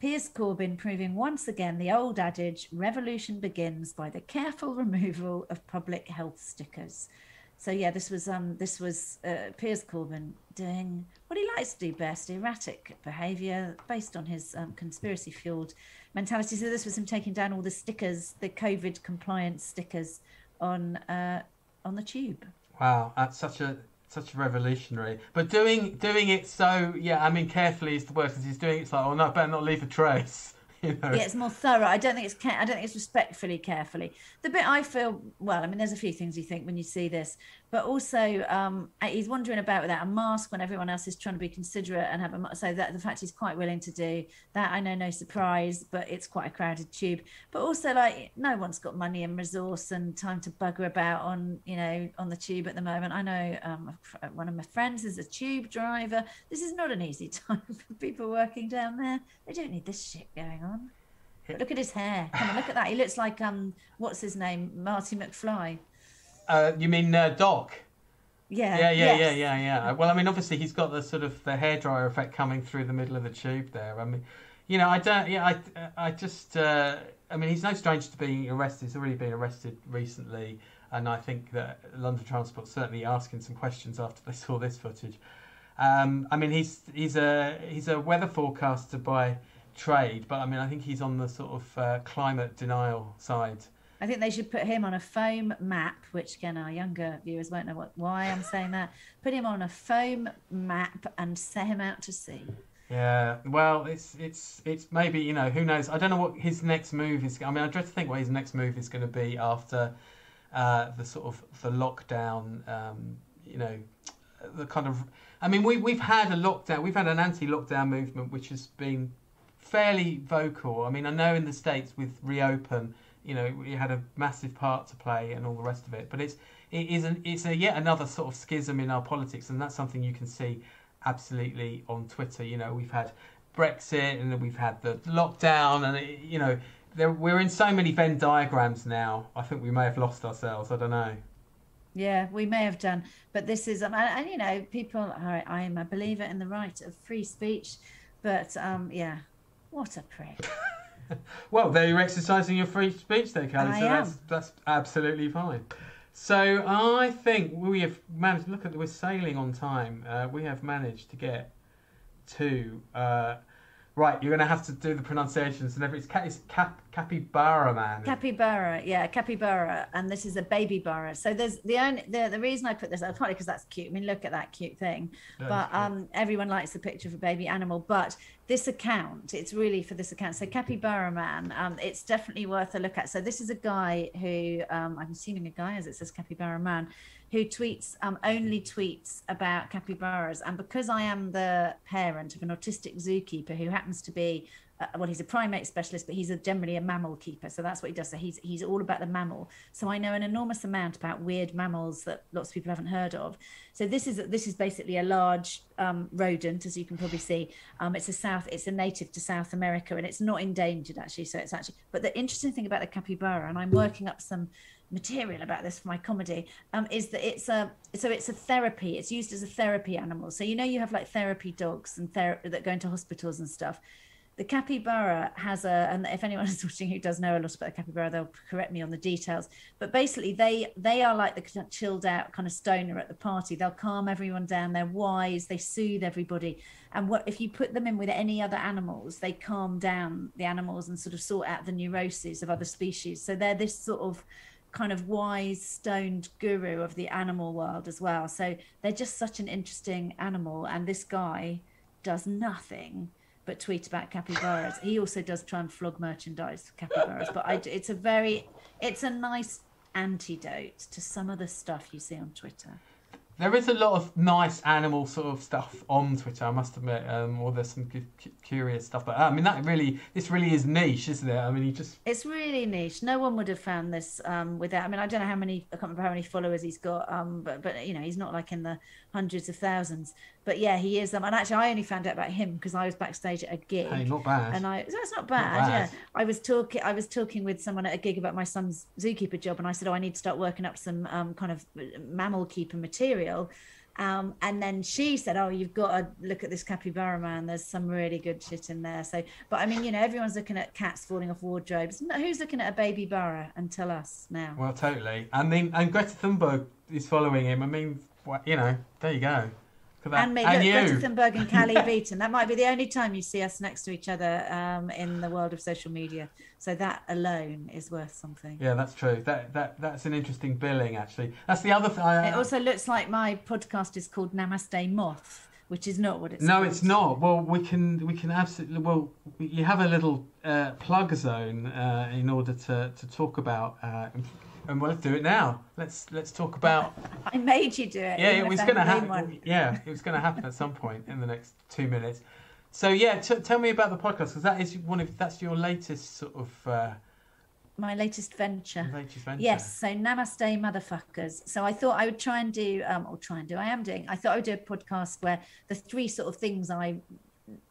Piers Corbyn proving once again the old adage, revolution begins by the careful removal of public health stickers. So yeah, this was um this was uh, Piers Corbyn doing what he likes to do best, erratic behaviour based on his um, conspiracy-fueled mentality. So this was him taking down all the stickers, the COVID compliance stickers on uh, on the tube. Wow, that's such a such a revolutionary. But doing doing it so, yeah, I mean, carefully is the worst, because he's doing it, it's like, oh no, I better not leave a trace. You know? Yeah, it's more thorough. I don't think it's I don't think it's respectfully carefully. The bit I feel, well, I mean, there's a few things you think when you see this, but also um, he's wandering about without a mask when everyone else is trying to be considerate and have a, so that the fact he's quite willing to do that, I know, no surprise, but it's quite a crowded tube. But also, like, no one's got money and resource and time to bugger about on, you know, on the tube at the moment. I know um, one of my friends is a tube driver. This is not an easy time for people working down there. They don't need this shit going on. But look at his hair. Come on, look at that. He looks like, um, what's his name? Marty McFly. Uh, you mean uh, Doc? Yeah. Yeah, yeah, yes. yeah, yeah, yeah. Well, I mean, obviously he's got the sort of the hairdryer effect coming through the middle of the tube there. I mean, you know, I don't, yeah, I, I just, uh, I mean, he's no stranger to being arrested. He's already been arrested recently. And I think that London Transport's certainly asking some questions after they saw this footage. Um, I mean, he's he's a he's a weather forecaster by trade, but I mean, I think he's on the sort of uh, climate denial side. I think they should put him on a foam map, which again, our younger viewers won't know what, why I'm saying that. Put him on a foam map and set him out to sea. Yeah, well, it's it's it's maybe, you know, who knows? I don't know what his next move is. I mean, I dread to think what his next move is going to be after uh, the sort of the lockdown. Um, you know, the kind of. I mean, we we've had a lockdown. We've had an anti-lockdown movement, which has been fairly vocal. I mean, I know in the States with Reopen, you know, it had a massive part to play and all the rest of it. But it's it is an, it's a yet another sort of schism in our politics, and that's something you can see absolutely on Twitter. You know, we've had Brexit and we've had the lockdown, and it, you know, there, we're in so many Venn diagrams now. I think we may have lost ourselves. I don't know. Yeah, we may have done. But this is, um, and, and you know, people are, I am a believer in the right of free speech, but um, yeah, what a prick. Well, there you're exercising your free speech there, Cally, so that's, that's absolutely fine. So I think we have managed, look at, we're sailing on time. Uh, we have managed to get to, uh, right, you're going to have to do the pronunciations and everything. It's, it's cap, capybara, man. Capybara, yeah, capybara. And this is a baby barra. So there's the only, the, the reason I put this out, partly because that's cute. I mean, look at that cute thing. That but cute. Um, everyone likes the picture of a baby animal. But this account, it's really for this account. So Capybara Man, um, it's definitely worth a look at. So this is a guy who, um, I'm assuming a guy as it says Capybara Man, who tweets, um, only tweets about capybaras. And because I am the parent of an autistic zookeeper who happens to be, uh, well, he's a primate specialist, but he's a, generally a mammal keeper. So that's what he does. So he's, he's all about the mammal. So I know an enormous amount about weird mammals that lots of people haven't heard of. So this is, this is basically a large um, rodent, as you can probably see. Um, it's a South, it's a native to South America, and it's not endangered actually. So it's actually, but the interesting thing about the capybara, and I'm working up some material about this for my comedy, um, is that it's a, so it's a therapy, it's used as a therapy animal. So, you know, you have like therapy dogs and ther- that go into hospitals and stuff. The capybara has a, and if anyone is watching who does know a lot about the capybara, they'll correct me on the details. But basically, they they are like the chilled out kind of stoner at the party. They'll calm everyone down. They're wise. They soothe everybody. And what if you put them in with any other animals, they calm down the animals and sort of sort out the neuroses of other species. So they're this sort of kind of wise, stoned guru of the animal world as well. So they're just such an interesting animal. And this guy does nothing but tweet about capybaras. He also does try and flog merchandise for capybaras, but I, it's a very, it's a nice antidote to some of the stuff you see on Twitter. There is a lot of nice animal sort of stuff on Twitter, I must admit, um, or there's some cu- curious stuff. But uh, I mean, that really, this really is niche, isn't it? I mean, you just... It's really niche. No one would have found this um, without, I mean, I don't know how many, I can't remember how many followers he's got, um, but, but, you know, he's not like in the hundreds of thousands. But yeah, he is. Um, and actually, I only found out about him because I was backstage at a gig. Hey, not bad. And I, that's not bad, not bad. Yeah. I was talking, I was talking with someone at a gig about my son's zookeeper job, and I said, oh, I need to start working up some um, kind of mammal keeper material. Um, and then she said, oh, you've got to look at this capybara man. There's some really good shit in there. So, but I mean, you know, everyone's looking at cats falling off wardrobes. Who's looking at a baby barra until us now? Well, totally. And then, and Greta Thunberg is following him. I mean, you know, there you go. And me, and look, you. Greta Thunberg and Cally Beaton. That might be the only time you see us next to each other um, in the world of social media. So that alone is worth something. Yeah, that's true. That that that's an interesting billing, actually. That's the other thing. It also looks like my podcast is called Namaste Moth, which is not what it's no, called. No, it's not. Well, we can we can absolutely. Well, you have a little uh, plug zone uh, in order to to talk about. Uh, And we'll do it now. Let's let's talk about. I made you do it. Yeah, it was going to happen. Yeah, it was going to happen at some point in the next two minutes. So yeah, t- tell me about the podcast, because that is one of that's your latest sort of. Uh... My latest venture. Latest venture. Yes. So Namaste Motherfuckers. So I thought I would try and do, um, or try and do. I am doing. I thought I would do a podcast where the three sort of things I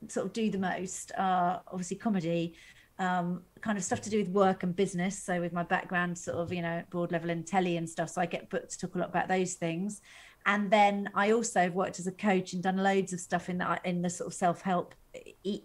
sort of do the most are obviously comedy. Um, kind of stuff to do with work and business. So with my background, sort of, you know, broad level in telly and stuff. So I get booked to talk a lot about those things. And then I also have worked as a coach and done loads of stuff in the, in the sort of self-help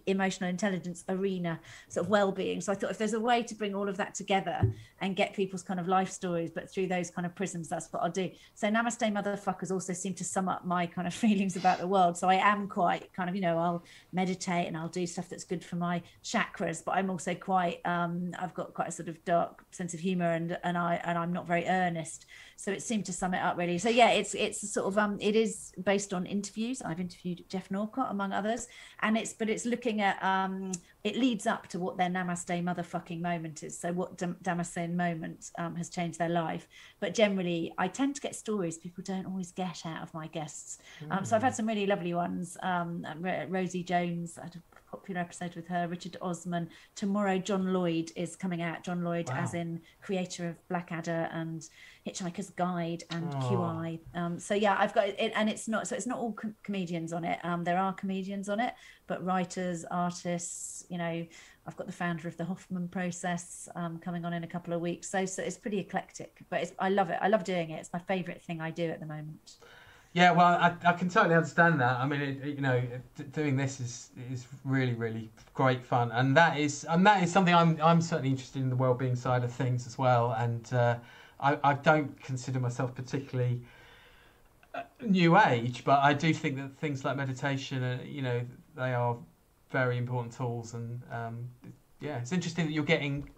emotional intelligence arena, sort of well-being. So I thought if there's a way to bring all of that together and get people's kind of life stories, but through those kind of prisms, that's what I'll do. So Namaste Motherfuckers also seem to sum up my kind of feelings about the world. So I am quite kind of, you know, I'll meditate and I'll do stuff that's good for my chakras, but I'm also quite, um, I've got quite a sort of dark sense of humor, and, and, I, and I'm not very earnest. So it seemed to sum it up really. So yeah, it's, it's sort of, um, it is based on interviews. I've interviewed Jeff Norcott among others, and it's, but it's looking at, um, it leads up to what their Namaste Motherfucking moment is. So what Damascene moment um, has changed their life. But generally, I tend to get stories people don't always get out of my guests. Um, mm. So I've had some really lovely ones. Um, Rosie Jones, I had a popular episode with her, Richard Osman. Tomorrow, John Lloyd is coming out. John Lloyd, wow. as in creator of Blackadder and Hitchhiker's Guide and oh. Q I. Um, so yeah, I've got it, and it's not, so it's not all com comedians on it. Um, there are comedians on it, but writers, artists, you know, I've got the founder of the Hoffman Process um, coming on in a couple of weeks. So, so it's pretty eclectic, but it's, I love it. I love doing it. It's my favourite thing I do at the moment. Yeah, well, I, I can totally understand that. I mean, it, you know, doing this is is really, really great fun, and that is, and that is something I'm I'm certainly interested in, the well-being side of things as well. And uh, I, I don't consider myself particularly new age, but I do think that things like meditation, uh, you know, they are very important tools. And um, yeah, it's interesting that you're getting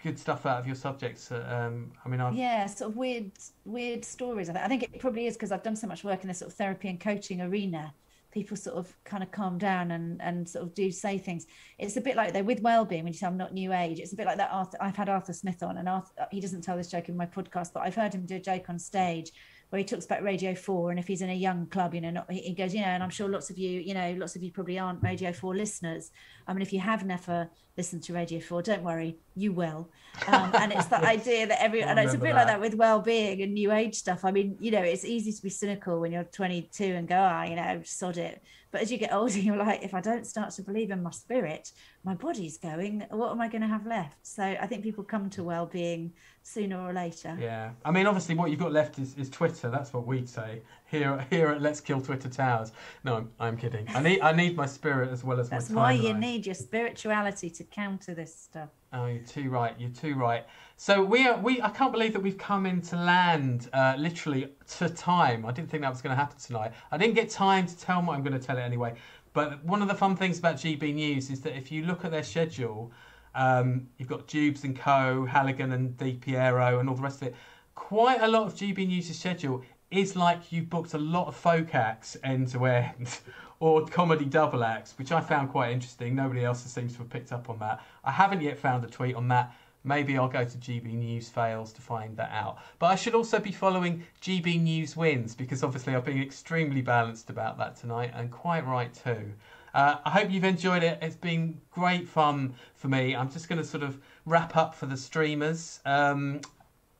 good stuff out of your subjects. Um, I mean, I've... yeah, sort of weird, weird stories. I, th I think it probably is because I've done so much work in this sort of therapy and coaching arena. People sort of kind of calm down and, and sort of do say things. It's a bit like they're with well-being when you say I'm not new age. It's a bit like that. Arthur, I've had Arthur Smith on, and Arthur, he doesn't tell this joke in my podcast, but I've heard him do a joke on stage where he talks about Radio four, and if he's in a young club, you know, not, he goes, you know, and I'm sure lots of you, you know, lots of you probably aren't Radio four listeners. I mean, if you have never listened to Radio four, don't worry, you will. Um, and it's that yes. idea that every, I and it's a bit that. like that with well-being and new age stuff. I mean, you know, it's easy to be cynical when you're twenty-two and go, ah, oh, you know, sod it. But as you get older, you're like, if I don't start to believe in my spirit, my body's going, what am I going to have left? So I think people come to well-being sooner or later. Yeah. I mean, obviously what you've got left is, is Twitter. That's what we'd say here, here at Let's Kill Twitter Towers. No, I'm, I'm kidding. I need, I need my spirit as well as That's my timeline. That's why you need your spirituality to counter this stuff. Oh, you're too right. You're too right. So we are, we, I can't believe that we've come into land uh, literally to time. I didn't think that was going to happen tonight. I didn't get time to tell what I'm going to tell it anyway. But one of the fun things about G B News is that if you look at their schedule, um, you've got Jubes and Co, Halligan and Di Piero and all the rest of it. Quite a lot of G B News' schedule is like you booked a lot of folk acts end to end. Or comedy double acts, which I found quite interesting. Nobody else seems to have picked up on that. I haven't yet found a tweet on that. Maybe I'll go to G B News Fails to find that out. But I should also be following G B News Wins, because obviously I've been extremely balanced about that tonight, and quite right too. Uh, I hope you've enjoyed it. It's been great fun for me. I'm just going to sort of wrap up for the streamers. Um,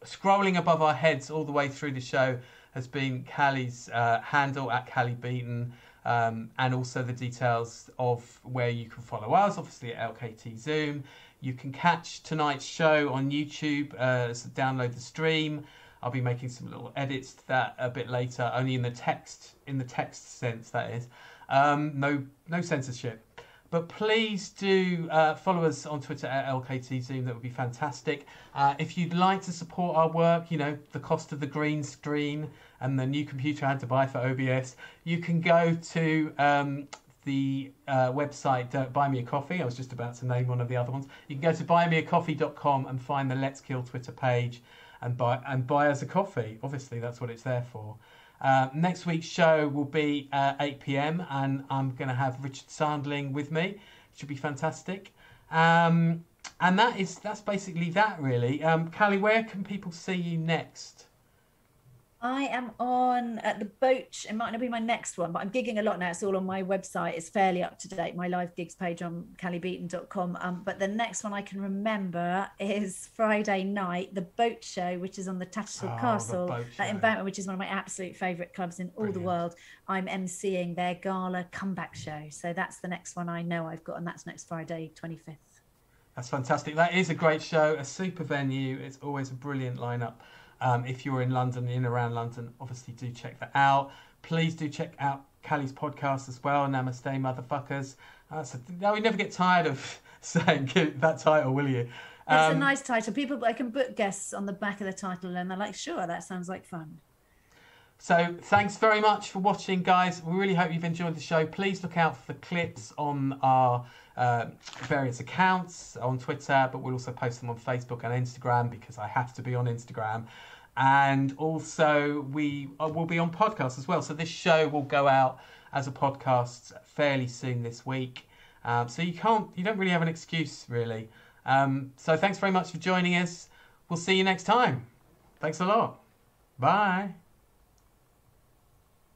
scrolling above our heads all the way through the show has been Cally's uh, handle, at Cally Beaton. Um, and also the details of where you can follow us, obviously at L K T Zoom. You can catch tonight's show on YouTube, uh, so download the stream. I'll be making some little edits to that a bit later, only in the text, in the text sense, that is. Um, no, no censorship. But please do uh, follow us on Twitter at L K T Zoom. That would be fantastic. Uh, if you'd like to support our work, you know, the cost of the green screen and the new computer I had to buy for O B S, you can go to um, the uh, website uh, Buy Me A Coffee. I was just about to name one of the other ones. You can go to buy me a coffee dot com and find the Let's Kill Twitter page and buy, and buy us a coffee. Obviously, that's what it's there for. Uh, next week's show will be uh, eight p m and I'm going to have Richard Sandling with me. It should be fantastic. Um, and that is, that's basically that, really. Um, Cally, where can people see you next? I am on at the Boach. It might not be my next one, but I'm gigging a lot now. It's all on my website. It's fairly up to date. My live gigs page on Cally Beaton dot com. Um, but the next one I can remember is Friday night, the Boat Show, which is on the Tattersall oh, Castle the at Embankment, which is one of my absolute favourite clubs in all Brilliant. the world. I'm emceeing their gala comeback show. So that's the next one I know I've got, and that's next Friday, twenty-fifth. That's fantastic. That is a great show, a super venue. It's always a brilliant lineup. Um, if you're in London, in around London, obviously do check that out. Please do check out Cally's podcast as well, Namaste Motherfuckers. That's a th- now you never get tired of saying that title, will you? Um, it's a nice title. People, I can book guests on the back of the title, and they're like, sure, that sounds like fun. So thanks very much for watching, guys. We really hope you've enjoyed the show. Please look out for the clips on our uh, various accounts on Twitter, but we'll also post them on Facebook and Instagram because I have to be on Instagram. And also we will be on podcasts as well. So this show will go out as a podcast fairly soon this week. Um, so you can't, you don't really have an excuse, really. Um, so thanks very much for joining us. We'll see you next time. Thanks a lot. Bye.